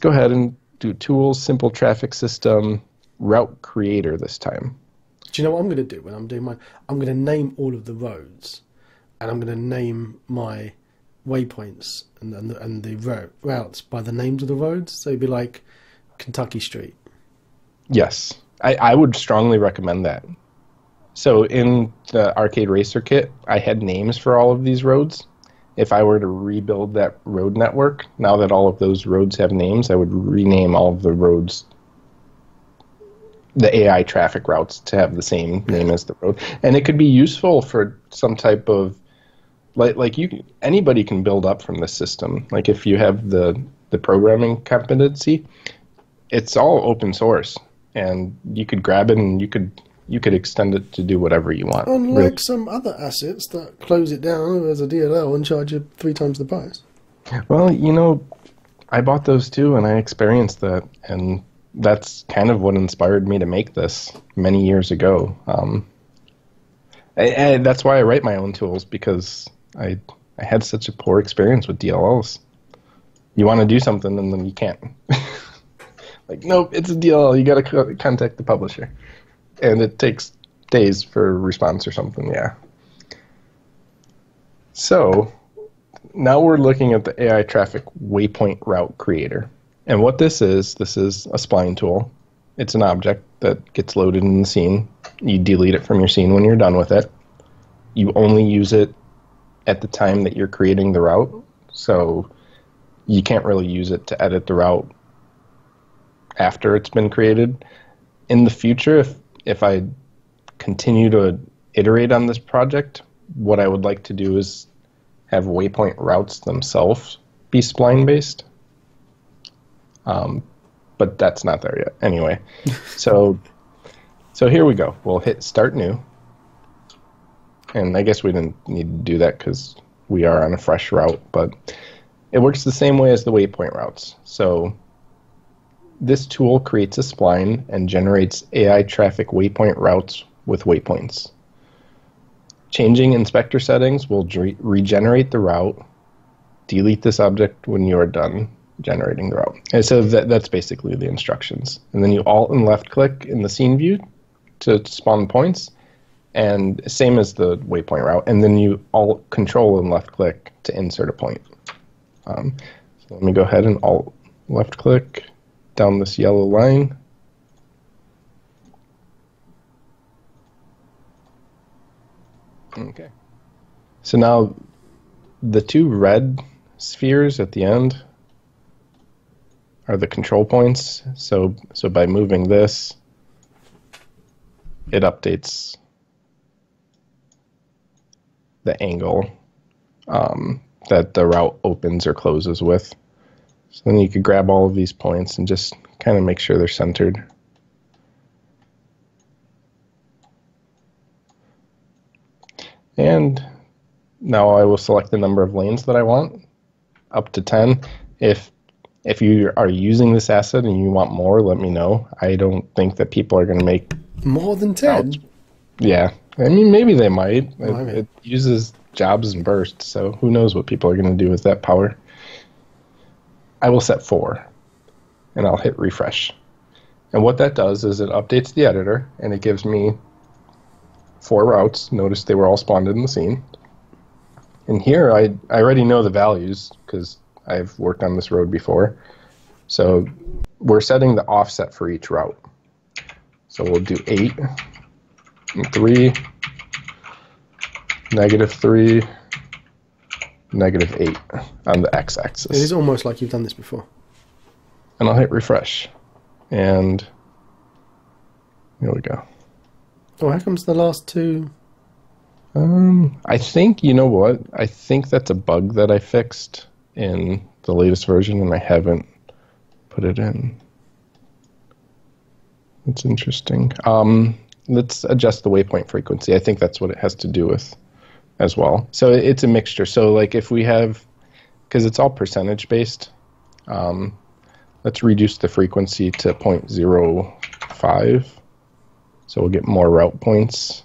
go ahead and do tools, simple traffic system, route creator this time. Do you know what I'm going to do when I'm doing mine? I'm going to name all of the roads, and I'm going to name my waypoints and the routes by the names of the roads. So it'd be like Kentucky Street. Yes, I would strongly recommend that. So in the Arcade Racer kit, I had names for all of these roads. If I were to rebuild that road network, now that all of those roads have names, I would rename all of the roads, the AI traffic routes, to have the same name as the road. And it could be useful for some type of, like you, anybody can build up from this system. Like if you have the programming competency, it's all open source, and you could grab it and you could extend it to do whatever you want. Unlike really. Some other assets that close it down as a DLL and charge you 3 times the price. Well, you know, I bought those too, and I experienced that. And that's kind of what inspired me to make this many years ago. And that's why I write my own tools, because I had such a poor experience with DLLs. You want to do something, and then you can't. Like, nope, it's a DLL. You got to contact the publisher. And it takes days for a response or something, yeah. So now we're looking at the AI traffic waypoint route creator. And what this is a spline tool. It's an object that gets loaded in the scene. You delete it from your scene when you're done with it. You only use it at the time that you're creating the route. So you can't really use it to edit the route after it's been created. In the future, if I continue to iterate on this project, what I would like to do is have waypoint routes themselves be spline-based. But that's not there yet. Anyway, so here we go. We'll hit Start New. And I guess we didn't need to do that because we are on a fresh route, but it works the same way as the waypoint routes. So this tool creates a spline and generates AI traffic waypoint routes with waypoints. Changing inspector settings will regenerate the route. Delete this object when you are done generating the route. And so that's basically the instructions. And then you alt and left click in the scene view to spawn points, and same as the waypoint route. And then you alt control and left click to insert a point. So let me go ahead and alt left click down this yellow line. Okay. So now the 2 red spheres at the end are the control points. So by moving this, it updates the angle that the route opens or closes with. So then you could grab all of these points and just kind of make sure they're centered. And now I will select the number of lanes that I want, up to 10. If you are using this asset and you want more, let me know. I don't think that people are going to make more than 10. Yeah, I mean, maybe they might. It uses jobs and bursts, so who knows what people are going to do with that power. I will set 4, and I'll hit refresh. And what that does is it updates the editor, and it gives me 4 routes. Notice they were all spawned in the scene. And here I already know the values because I've worked on this road before. So we're setting the offset for each route. So we'll do 8 and 3, -3, -8 on the x-axis. It is almost like you've done this before. And I'll hit refresh. And here we go. Oh, how comes the last 2? I think, you know what? I think that's a bug that I fixed in the latest version, and I haven't put it in. That's interesting. Let's adjust the waypoint frequency. I think that's what it has to do with as well. So it's a mixture. So like if we have, because it's all percentage based, let's reduce the frequency to 0.05. So we'll get more route points.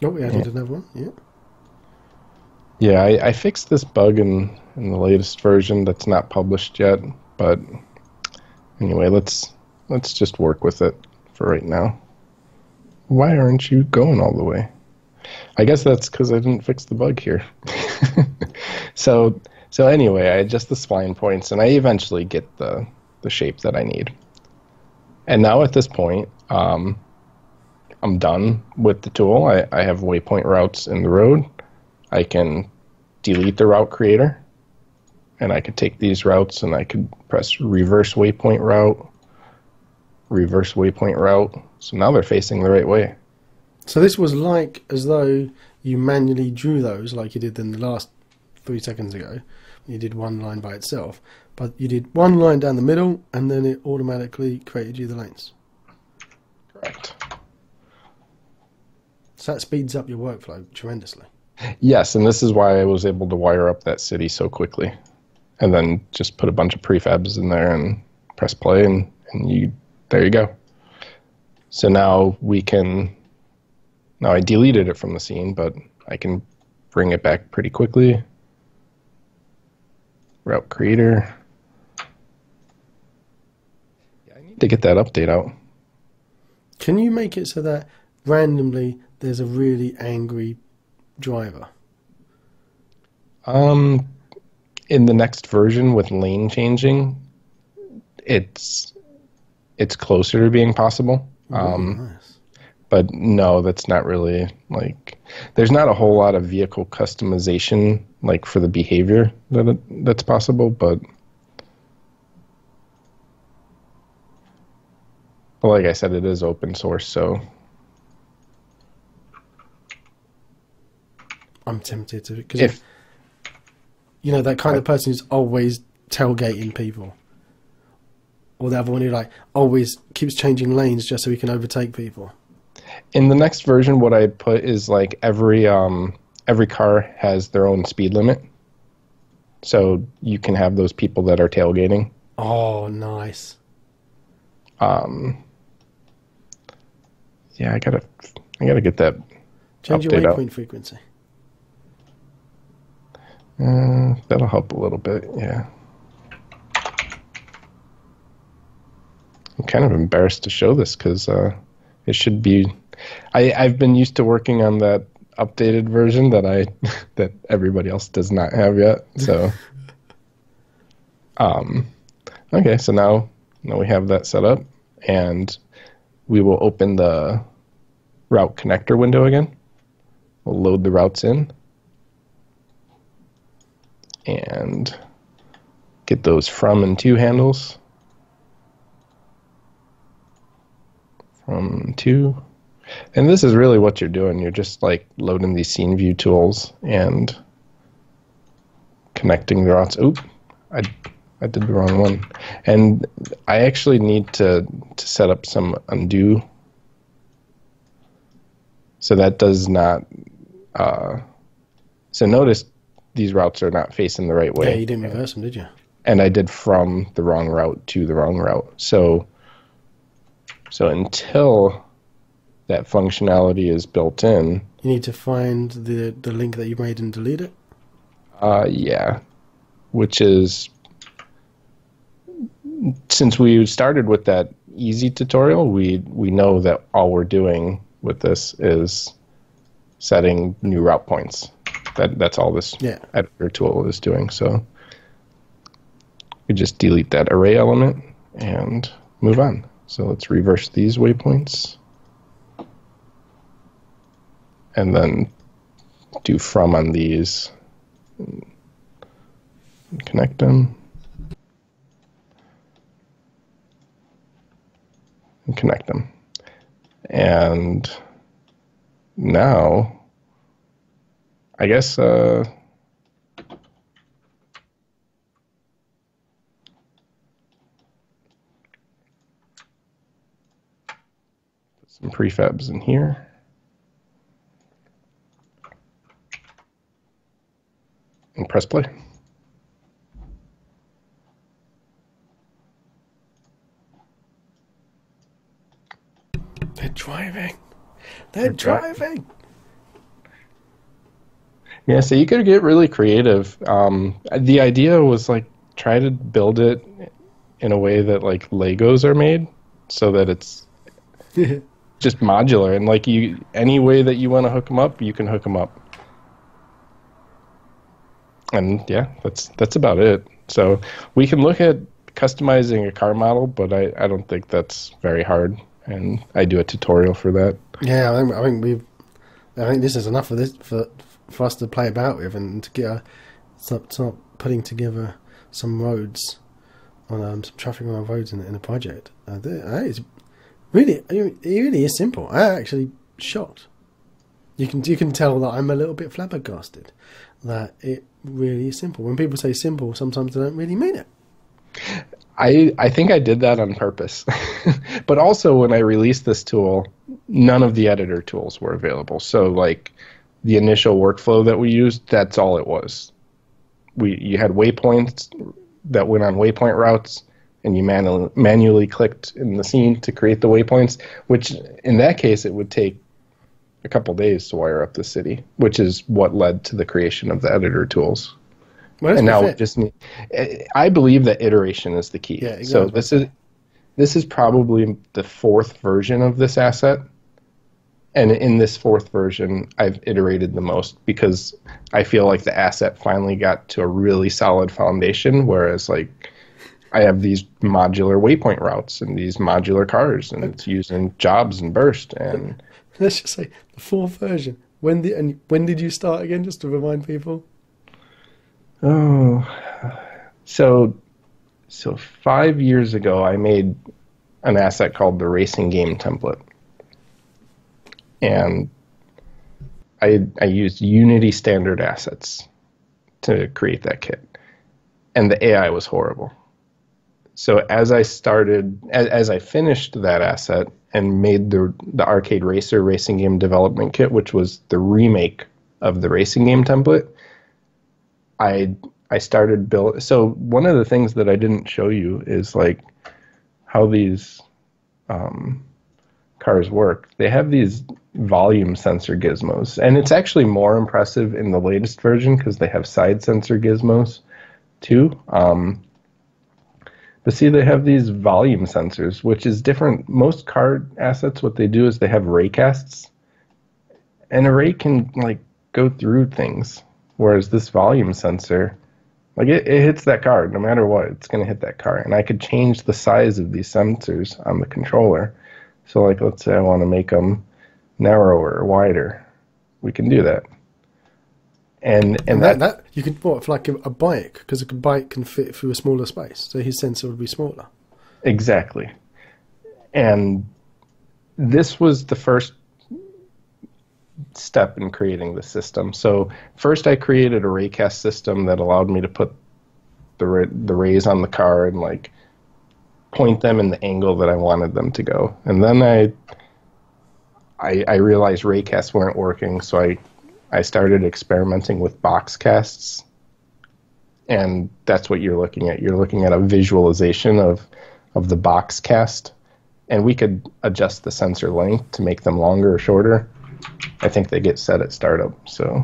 Oh, we added another one, yeah. Yeah, I fixed this bug in the latest version that's not published yet, but anyway, let's just work with it for right now. Why aren't you going all the way? I guess that's because I didn't fix the bug here. So anyway, I adjust the spline points, and I eventually get the shape that I need. And now at this point, I'm done with the tool. I have waypoint routes in the road. I can delete the route creator, and I could take these routes and I could press reverse waypoint route. So now they're facing the right way. So this was like as though you manually drew those like you did in the last 3 seconds ago. You did one line by itself, but you did one line down the middle and then it automatically created you the lanes. Correct. So that speeds up your workflow tremendously. Yes, and this is why I was able to wire up that city so quickly. And then just put a bunch of prefabs in there and press play, and there you go. So now we can... Now I deleted it from the scene, but I can bring it back pretty quickly. Route creator. Yeah, I need to get that update out. Can you make it so that randomly... there's a really angry driver? In the next version with lane changing, it's closer to being possible. Nice. But no, that's not really like there's not a whole lot of vehicle customization like for the behavior that's possible, but like I said, it is open source, so I'm tempted to, because you know that kind of person who's always tailgating people, or the other one who like always keeps changing lanes just so he can overtake people. In the next version, what I put is like every car has their own speed limit, so you can have those people that are tailgating. Oh, nice. Yeah, I gotta get that. Change your waypoint frequency. That'll help a little bit, yeah. I'm kind of embarrassed to show this because it should be... I've been used to working on that updated version that everybody else does not have yet. So, okay, so now we have that set up, and we will open the route connector window again. We'll load the routes in and get those from and to handles. From and to. And this is really what you're doing. You're just like loading these scene view tools and connecting the rods. Oop, I did the wrong one. And I actually need to set up some undo. So that does not, so notice these routes are not facing the right way. Yeah, you didn't reverse them, did you? And I did from the wrong route to the wrong route. So until that functionality is built in. You need to find the link that you made and delete it? Yeah, which is, since we started with that easy tutorial, we know that all we're doing with this is setting new route points. That's all this editor tool is doing. So we just delete that array element and move on. So let's reverse these waypoints. And then do from on these. And connect them. And connect them. And now, I guess, put some prefabs in here. And press play. They're driving. They're driving. Yeah, so you could get really creative. The idea was like try to build it in a way that like Legos are made, so that it's just modular and like you any way that you want to hook them up, you can hook them up. And yeah, that's about it. So we can look at customizing a car model, but I don't think that's very hard. And I do a tutorial for that. Yeah, I think this is enough for this for us to play about with and to get start putting together some roads on some traffic on our roads in a project. It's really is simple. I'm actually shocked. You can tell that I'm a little bit flabbergasted that it really is simple. When people say simple, sometimes they don't really mean it. I think I did that on purpose. But also when I released this tool, none of the editor tools were available. So like the initial workflow that we used, that's all it was. You had waypoints that went on waypoint routes, and you manually clicked in the scene to create the waypoints, which in that case it would take a couple days to wire up the city, which is what led to the creation of the editor tools. Well, and now just need, I believe that iteration is the key. Yeah, exactly. So this is probably the 4th version of this asset, and in this 4th version, I've iterated the most because I feel like the asset finally got to a really solid foundation. Whereas, like, I have these modular waypoint routes and these modular cars, and it's using jobs and burst and. Let's just say the 4th version. When did you start again? Just to remind people. Oh, so 5 years ago, I made an asset called the Racing Game Template, and I used Unity standard assets to create that kit, and the AI was horrible. So as I finished that asset and made the Arcade Racer Racing Game Development Kit, which was the remake of the Racing Game Template. I started building. So one of the things that I didn't show you is like how these cars work. They have these volume sensor gizmos, and it's actually more impressive in the latest version because they have side sensor gizmos too. But see, they have these volume sensors, which is different. Most car assets, what they do is they have raycasts, and a ray can like go through things. Whereas this volume sensor, like it hits that car. No matter what, it's going to hit that car. And I could change the size of these sensors on the controller. So like, let's say I want to make them narrower or wider. We can do that. And that you could what, for like a bike, because a bike can fit through a smaller space. So his sensor would be smaller. Exactly. And this was the first step in creating the system. So first I created a raycast system that allowed me to put the rays on the car and like point them in the angle that I wanted them to go. And then I realized raycasts weren't working, so I started experimenting with box casts. And that's what you're looking at. You're looking at a visualization of the box cast. And we could adjust the sensor length to make them longer or shorter. I think they get set at startup. So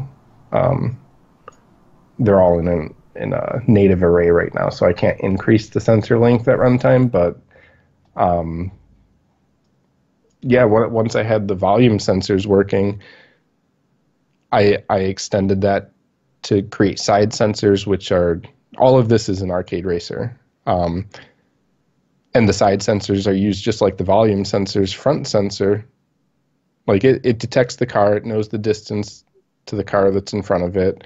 they're all in a native array right now. So I can't increase the sensor length at runtime. But yeah, once I had the volume sensors working, I extended that to create side sensors, which are, all of this is an Arcade Racer. And the side sensors are used just like the volume sensor's front sensor. Like it detects the car, it knows the distance to the car that's in front of it.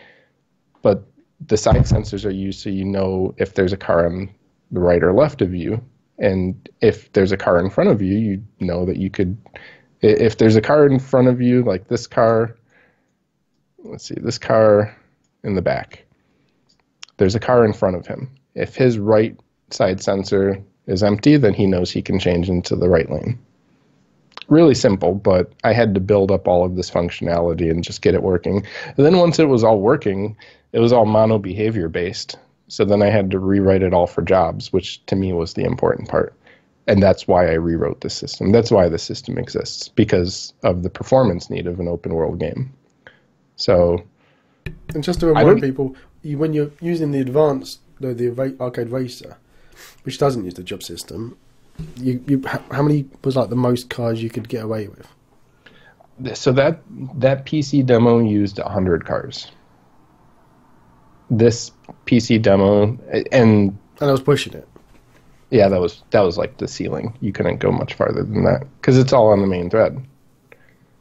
But the side sensors are used so you know if there's a car on the right or left of you. And if there's a car in front of you, you know that you could, if there's a car in front of you, like this car, let's see, this car in the back. There's a car in front of him. If his right side sensor is empty, then he knows he can change into the right lane. Really simple, but I had to build up all of this functionality and just get it working. And then once it was all working, it was all mono behavior based. So then I had to rewrite it all for jobs, which to me was the important part. And that's why I rewrote the system. That's why the system exists, because of the performance need of an open world game. So, and just to remind people, when you're using the advanced, the Arcade Racer, which doesn't use the job system, how many was like the most cars you could get away with? So that PC demo used 100 cars. This PC demo, and I was pushing it. Yeah, that was like the ceiling. You couldn't go much farther than that because it's all on the main thread.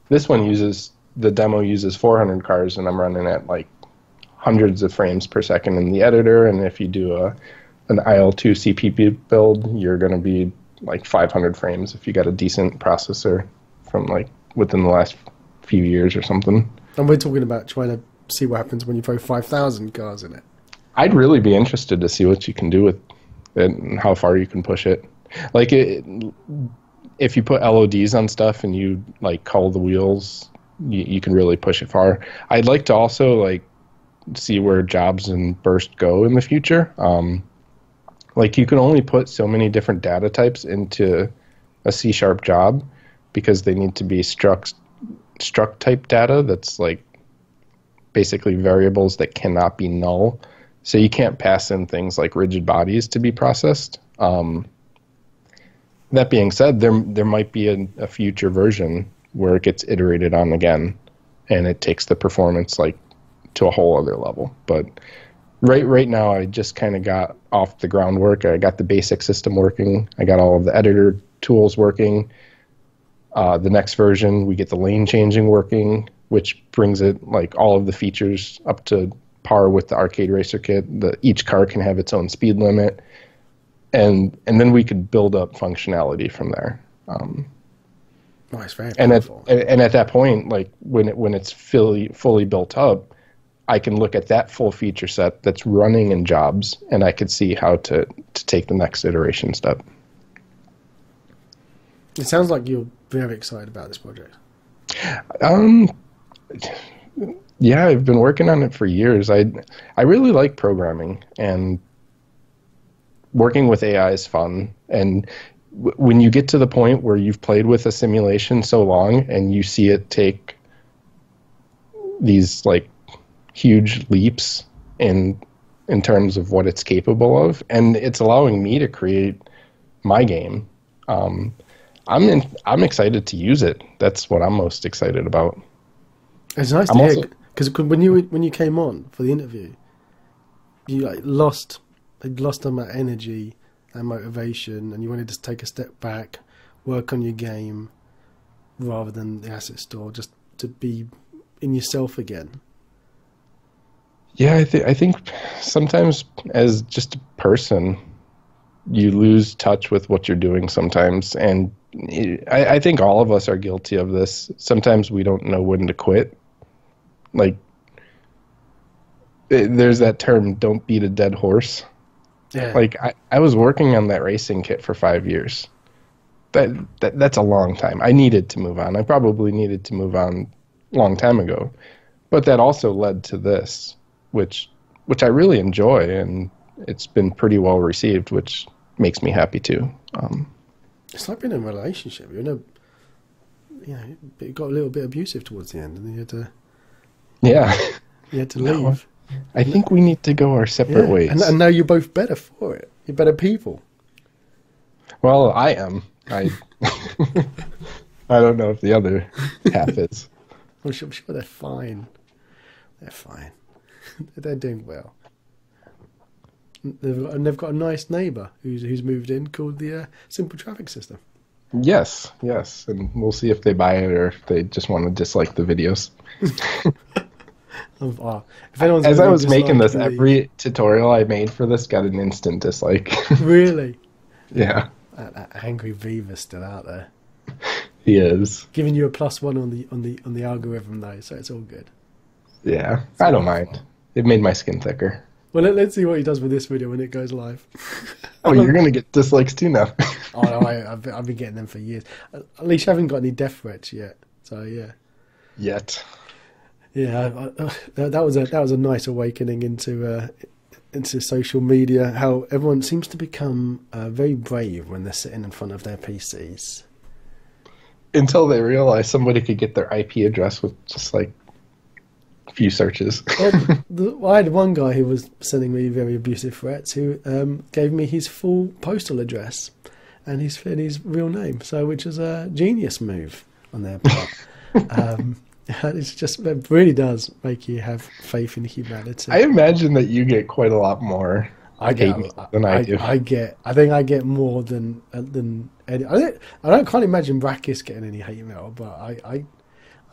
This one uses, the demo uses 400 cars, and I'm running at like hundreds of frames per second in the editor. And if you do an IL2 CPP build, you're going to be like 500 frames if you got a decent processor from like within the last few years or something. And we're talking about trying to see what happens when you throw 5,000 cars in it. I'd really be interested to see what you can do with it and how far you can push it. Like if you put LODs on stuff and you like cull the wheels, you can really push it far. I'd like to also like see where jobs and burst go in the future. Like you can only put so many different data types into a C# job because they need to be struct type data that's like basically variables that cannot be null. So you can't pass in things like rigid bodies to be processed. That being said, there might be a future version where it gets iterated on again, and it takes the performance like to a whole other level. But right now, I just kind of got off the groundwork. I got the basic system working. I got all of the editor tools working. The next version, we get the lane changing working, which brings it like all of the features up to par with the Arcade Racer kit. Each car can have its own speed limit, and then we could build up functionality from there. Oh, it's very powerful. And at that point, like when it's fully built up, I can look at that full feature set that's running in jobs, and I could see how to take the next iteration step. It sounds like you're very excited about this project. Yeah, I've been working on it for years. I really like programming, and working with AI is fun. And when you get to the point where you've played with a simulation so long and you see it take these like huge leaps in terms of what it's capable of, and it's allowing me to create my game, I'm excited to use it. That's what I'm most excited about. It's nice to hear, because when you came on for the interview, you like lost all that energy and motivation, and you wanted to take a step back, work on your game rather than the asset store, just to be in yourself again. Yeah, I think sometimes as just a person, you lose touch with what you're doing sometimes, and I think all of us are guilty of this. Sometimes we don't know when to quit. Like, there's that term, don't beat a dead horse. Yeah. Like, I was working on that racing kit for 5 years. That's a long time. I needed to move on. I probably needed to move on a long time ago. But that also led to this, which I really enjoy, and it's been pretty well received, which makes me happy too. It's like being in a relationship. You're in a, you know, it got a little bit abusive towards the end, and you had to, yeah, you had to leave. No, I think we need to go our separate ways. And now you're both better for it. You're better people. Well, I am. I don't know if the other half is. I'm sure they're fine. They're fine. They're doing well. And they've got a nice neighbour who's moved in called the Simple Traffic System. Yes, yes. And we'll see if they buy it or if they just want to dislike the videos. If anyone's As I was making this, every tutorial I made for this got an instant dislike. Really? Yeah. That angry Viva's still out there. He is. Giving you a +1 on the algorithm though, so it's all good. Yeah, I don't mind. It made my skin thicker. Well, let's see what he does with this video when it goes live. Oh, you're going to get dislikes too now. Oh, no, I've been getting them for years. At least I haven't got any death threats yet. So, yeah. Yet. Yeah, that was a nice awakening into social media, how everyone seems to become very brave when they're sitting in front of their PCs. Until they realize somebody could get their IP address with just, like, few searches. Well, I had one guy who was sending me very abusive threats who gave me his full postal address and his real name, so which is a genius move on their part. It's just, it really does make you have faith in humanity. I imagine that you get quite a lot more hate than I do. I think I get more than any, I can't imagine Rackus getting any hate mail, but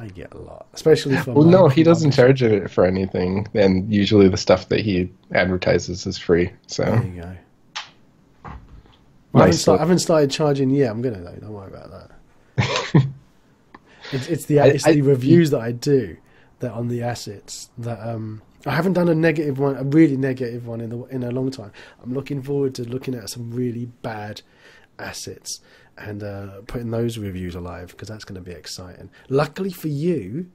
I get a lot, especially from... Well, no, he doesn't charge it for anything, and usually the stuff that he advertises is free, so... There you go. Well, I haven't started charging yet. I'm going to, though. Don't worry about that. it's the reviews that I do that on the assets that... I haven't done a negative one, a really negative one in a long time. I'm looking forward to looking at some really bad assets and putting those reviews alive, because that's going to be exciting. Luckily for you,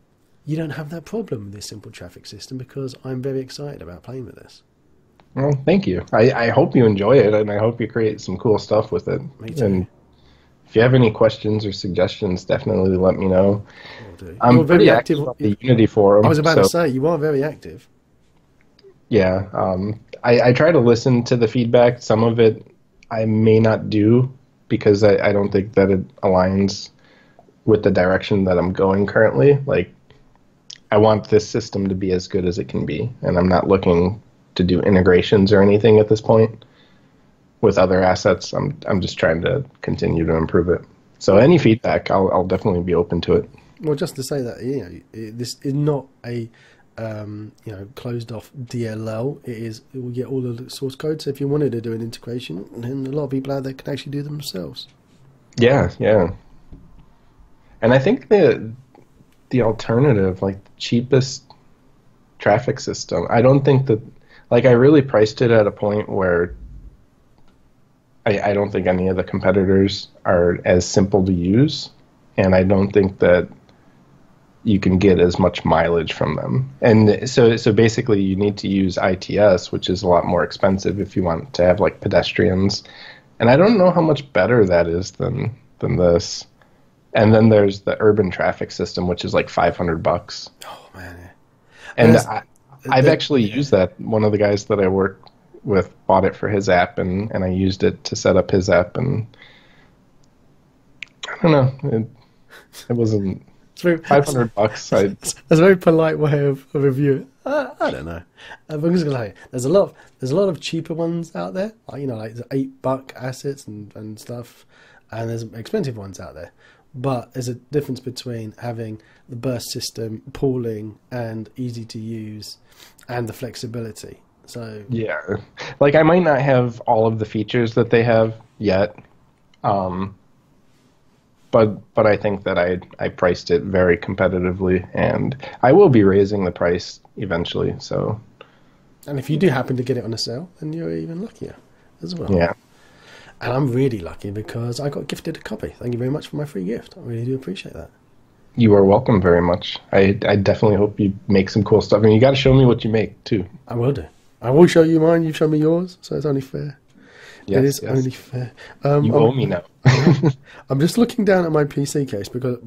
you don't have that problem with this Simple Traffic System, because I'm very excited about playing with this. Well, thank you. I hope you enjoy it, and I hope you create some cool stuff with it. Me too. And if you have any questions or suggestions, definitely let me know. I'm very active on the Unity forum. I was about to say, you are very active. Yeah. I try to listen to the feedback. Some of it I may not do, because I don't think that it aligns with the direction that I'm going currently. Like, I want this system to be as good as it can be, and I'm not looking to do integrations or anything at this point with other assets. I'm just trying to continue to improve it. So any feedback, I'll definitely be open to it. Well, just to say that, you know, this is not a you know, closed off DLL. It will get all the source code. So if you wanted to do an integration, then a lot of people out there can actually do them themselves. Yeah, yeah. And I think the alternative, like the cheapest traffic system, I don't think that, like, I really priced it at a point where I don't think any of the competitors are as simple to use, and I don't think that you can get as much mileage from them. And so basically you need to use ITS, which is a lot more expensive if you want to have, like, pedestrians. And I don't know how much better that is than this. And then there's the urban traffic system, which is like $500. Oh, man. And I've actually used that. One of the guys that I work with bought it for his app, and I used it to set up his app. And I don't know. It wasn't... $500. That's a very polite way of review. I don't know. I'm just gonna say, there's a lot of cheaper ones out there. You know, like the $8 assets and stuff, and there's expensive ones out there. But there's a difference between having the burst system, pooling, and easy to use, and the flexibility. So yeah, like, I might not have all of the features that they have yet. But I think that I priced it very competitively, and I will be raising the price eventually. So, and if you do happen to get it on a sale, then you're even luckier as well. Yeah. And I'm really lucky because I got gifted a copy. Thank you very much for my free gift. I really do appreciate that. You are welcome very much. I definitely hope you make some cool stuff. And you got to show me what you make, too. I will do. I will show you mine. You've shown me yours, so it's only fair. Yes, it is only fair. You owe me now. I'm just looking down at my PC case because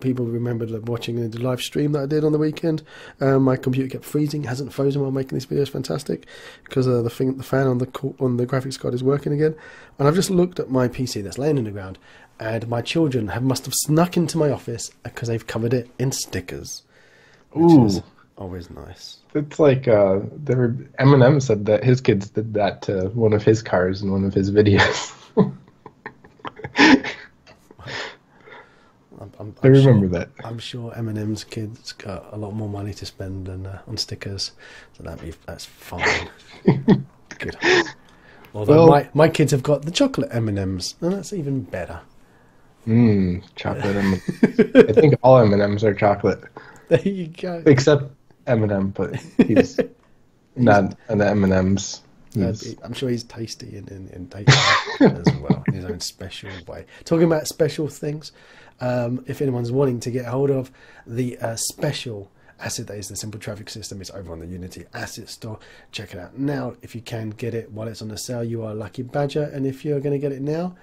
people remembered watching the live stream that I did on the weekend. My computer kept freezing. It hasn't frozen while making this video. It's fantastic because the fan on the graphics card is working again. And I've just looked at my PC that's laying on the ground, and my children must have snuck into my office because they've covered it in stickers. Which is always nice. It's like Eminem said that his kids did that to one of his cars in one of his videos. I remember that. I'm sure Eminem's kids got a lot more money to spend than on stickers, so that's fine. Good. Although my kids have got the chocolate M&Ms, and that's even better. Mmm, chocolate M&Ms. I think all M&Ms are chocolate. There you go. Except Eminem, but he's not an M&M's. I'm sure he's tasty and tasty as well in his own special way. Talking about special things, if anyone's wanting to get a hold of the special asset that is the Simple Traffic System, it's over on the Unity Asset Store. Check it out now if you can get it while it's on the sale. You are a lucky badger, and if you're going to get it now,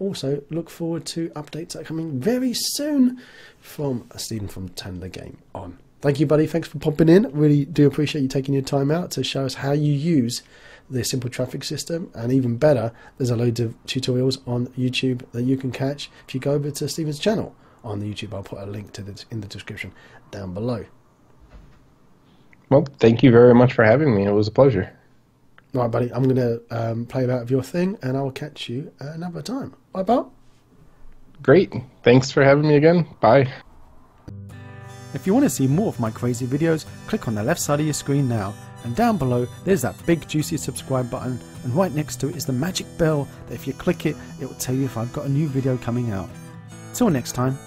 also look forward to updates that are coming very soon from Stephen from Turn The Game On. Thank you, buddy. Thanks for popping in. Really do appreciate you taking your time out to show us how you use the Simple Traffic System. And even better, there's a load of tutorials on YouTube that you can catch if you go over to Stephen's channel on the YouTube. I'll put a link to this in the description down below. Well, thank you very much for having me. It was a pleasure. All right, buddy. I'm going to play about of your thing, and I'll catch you another time. Bye, pal. Great. Thanks for having me again. Bye. If you want to see more of my crazy videos, click on the left side of your screen now, and down below there's that big juicy subscribe button, and right next to it is the magic bell that if you click it, it will tell you if I've got a new video coming out. Till next time.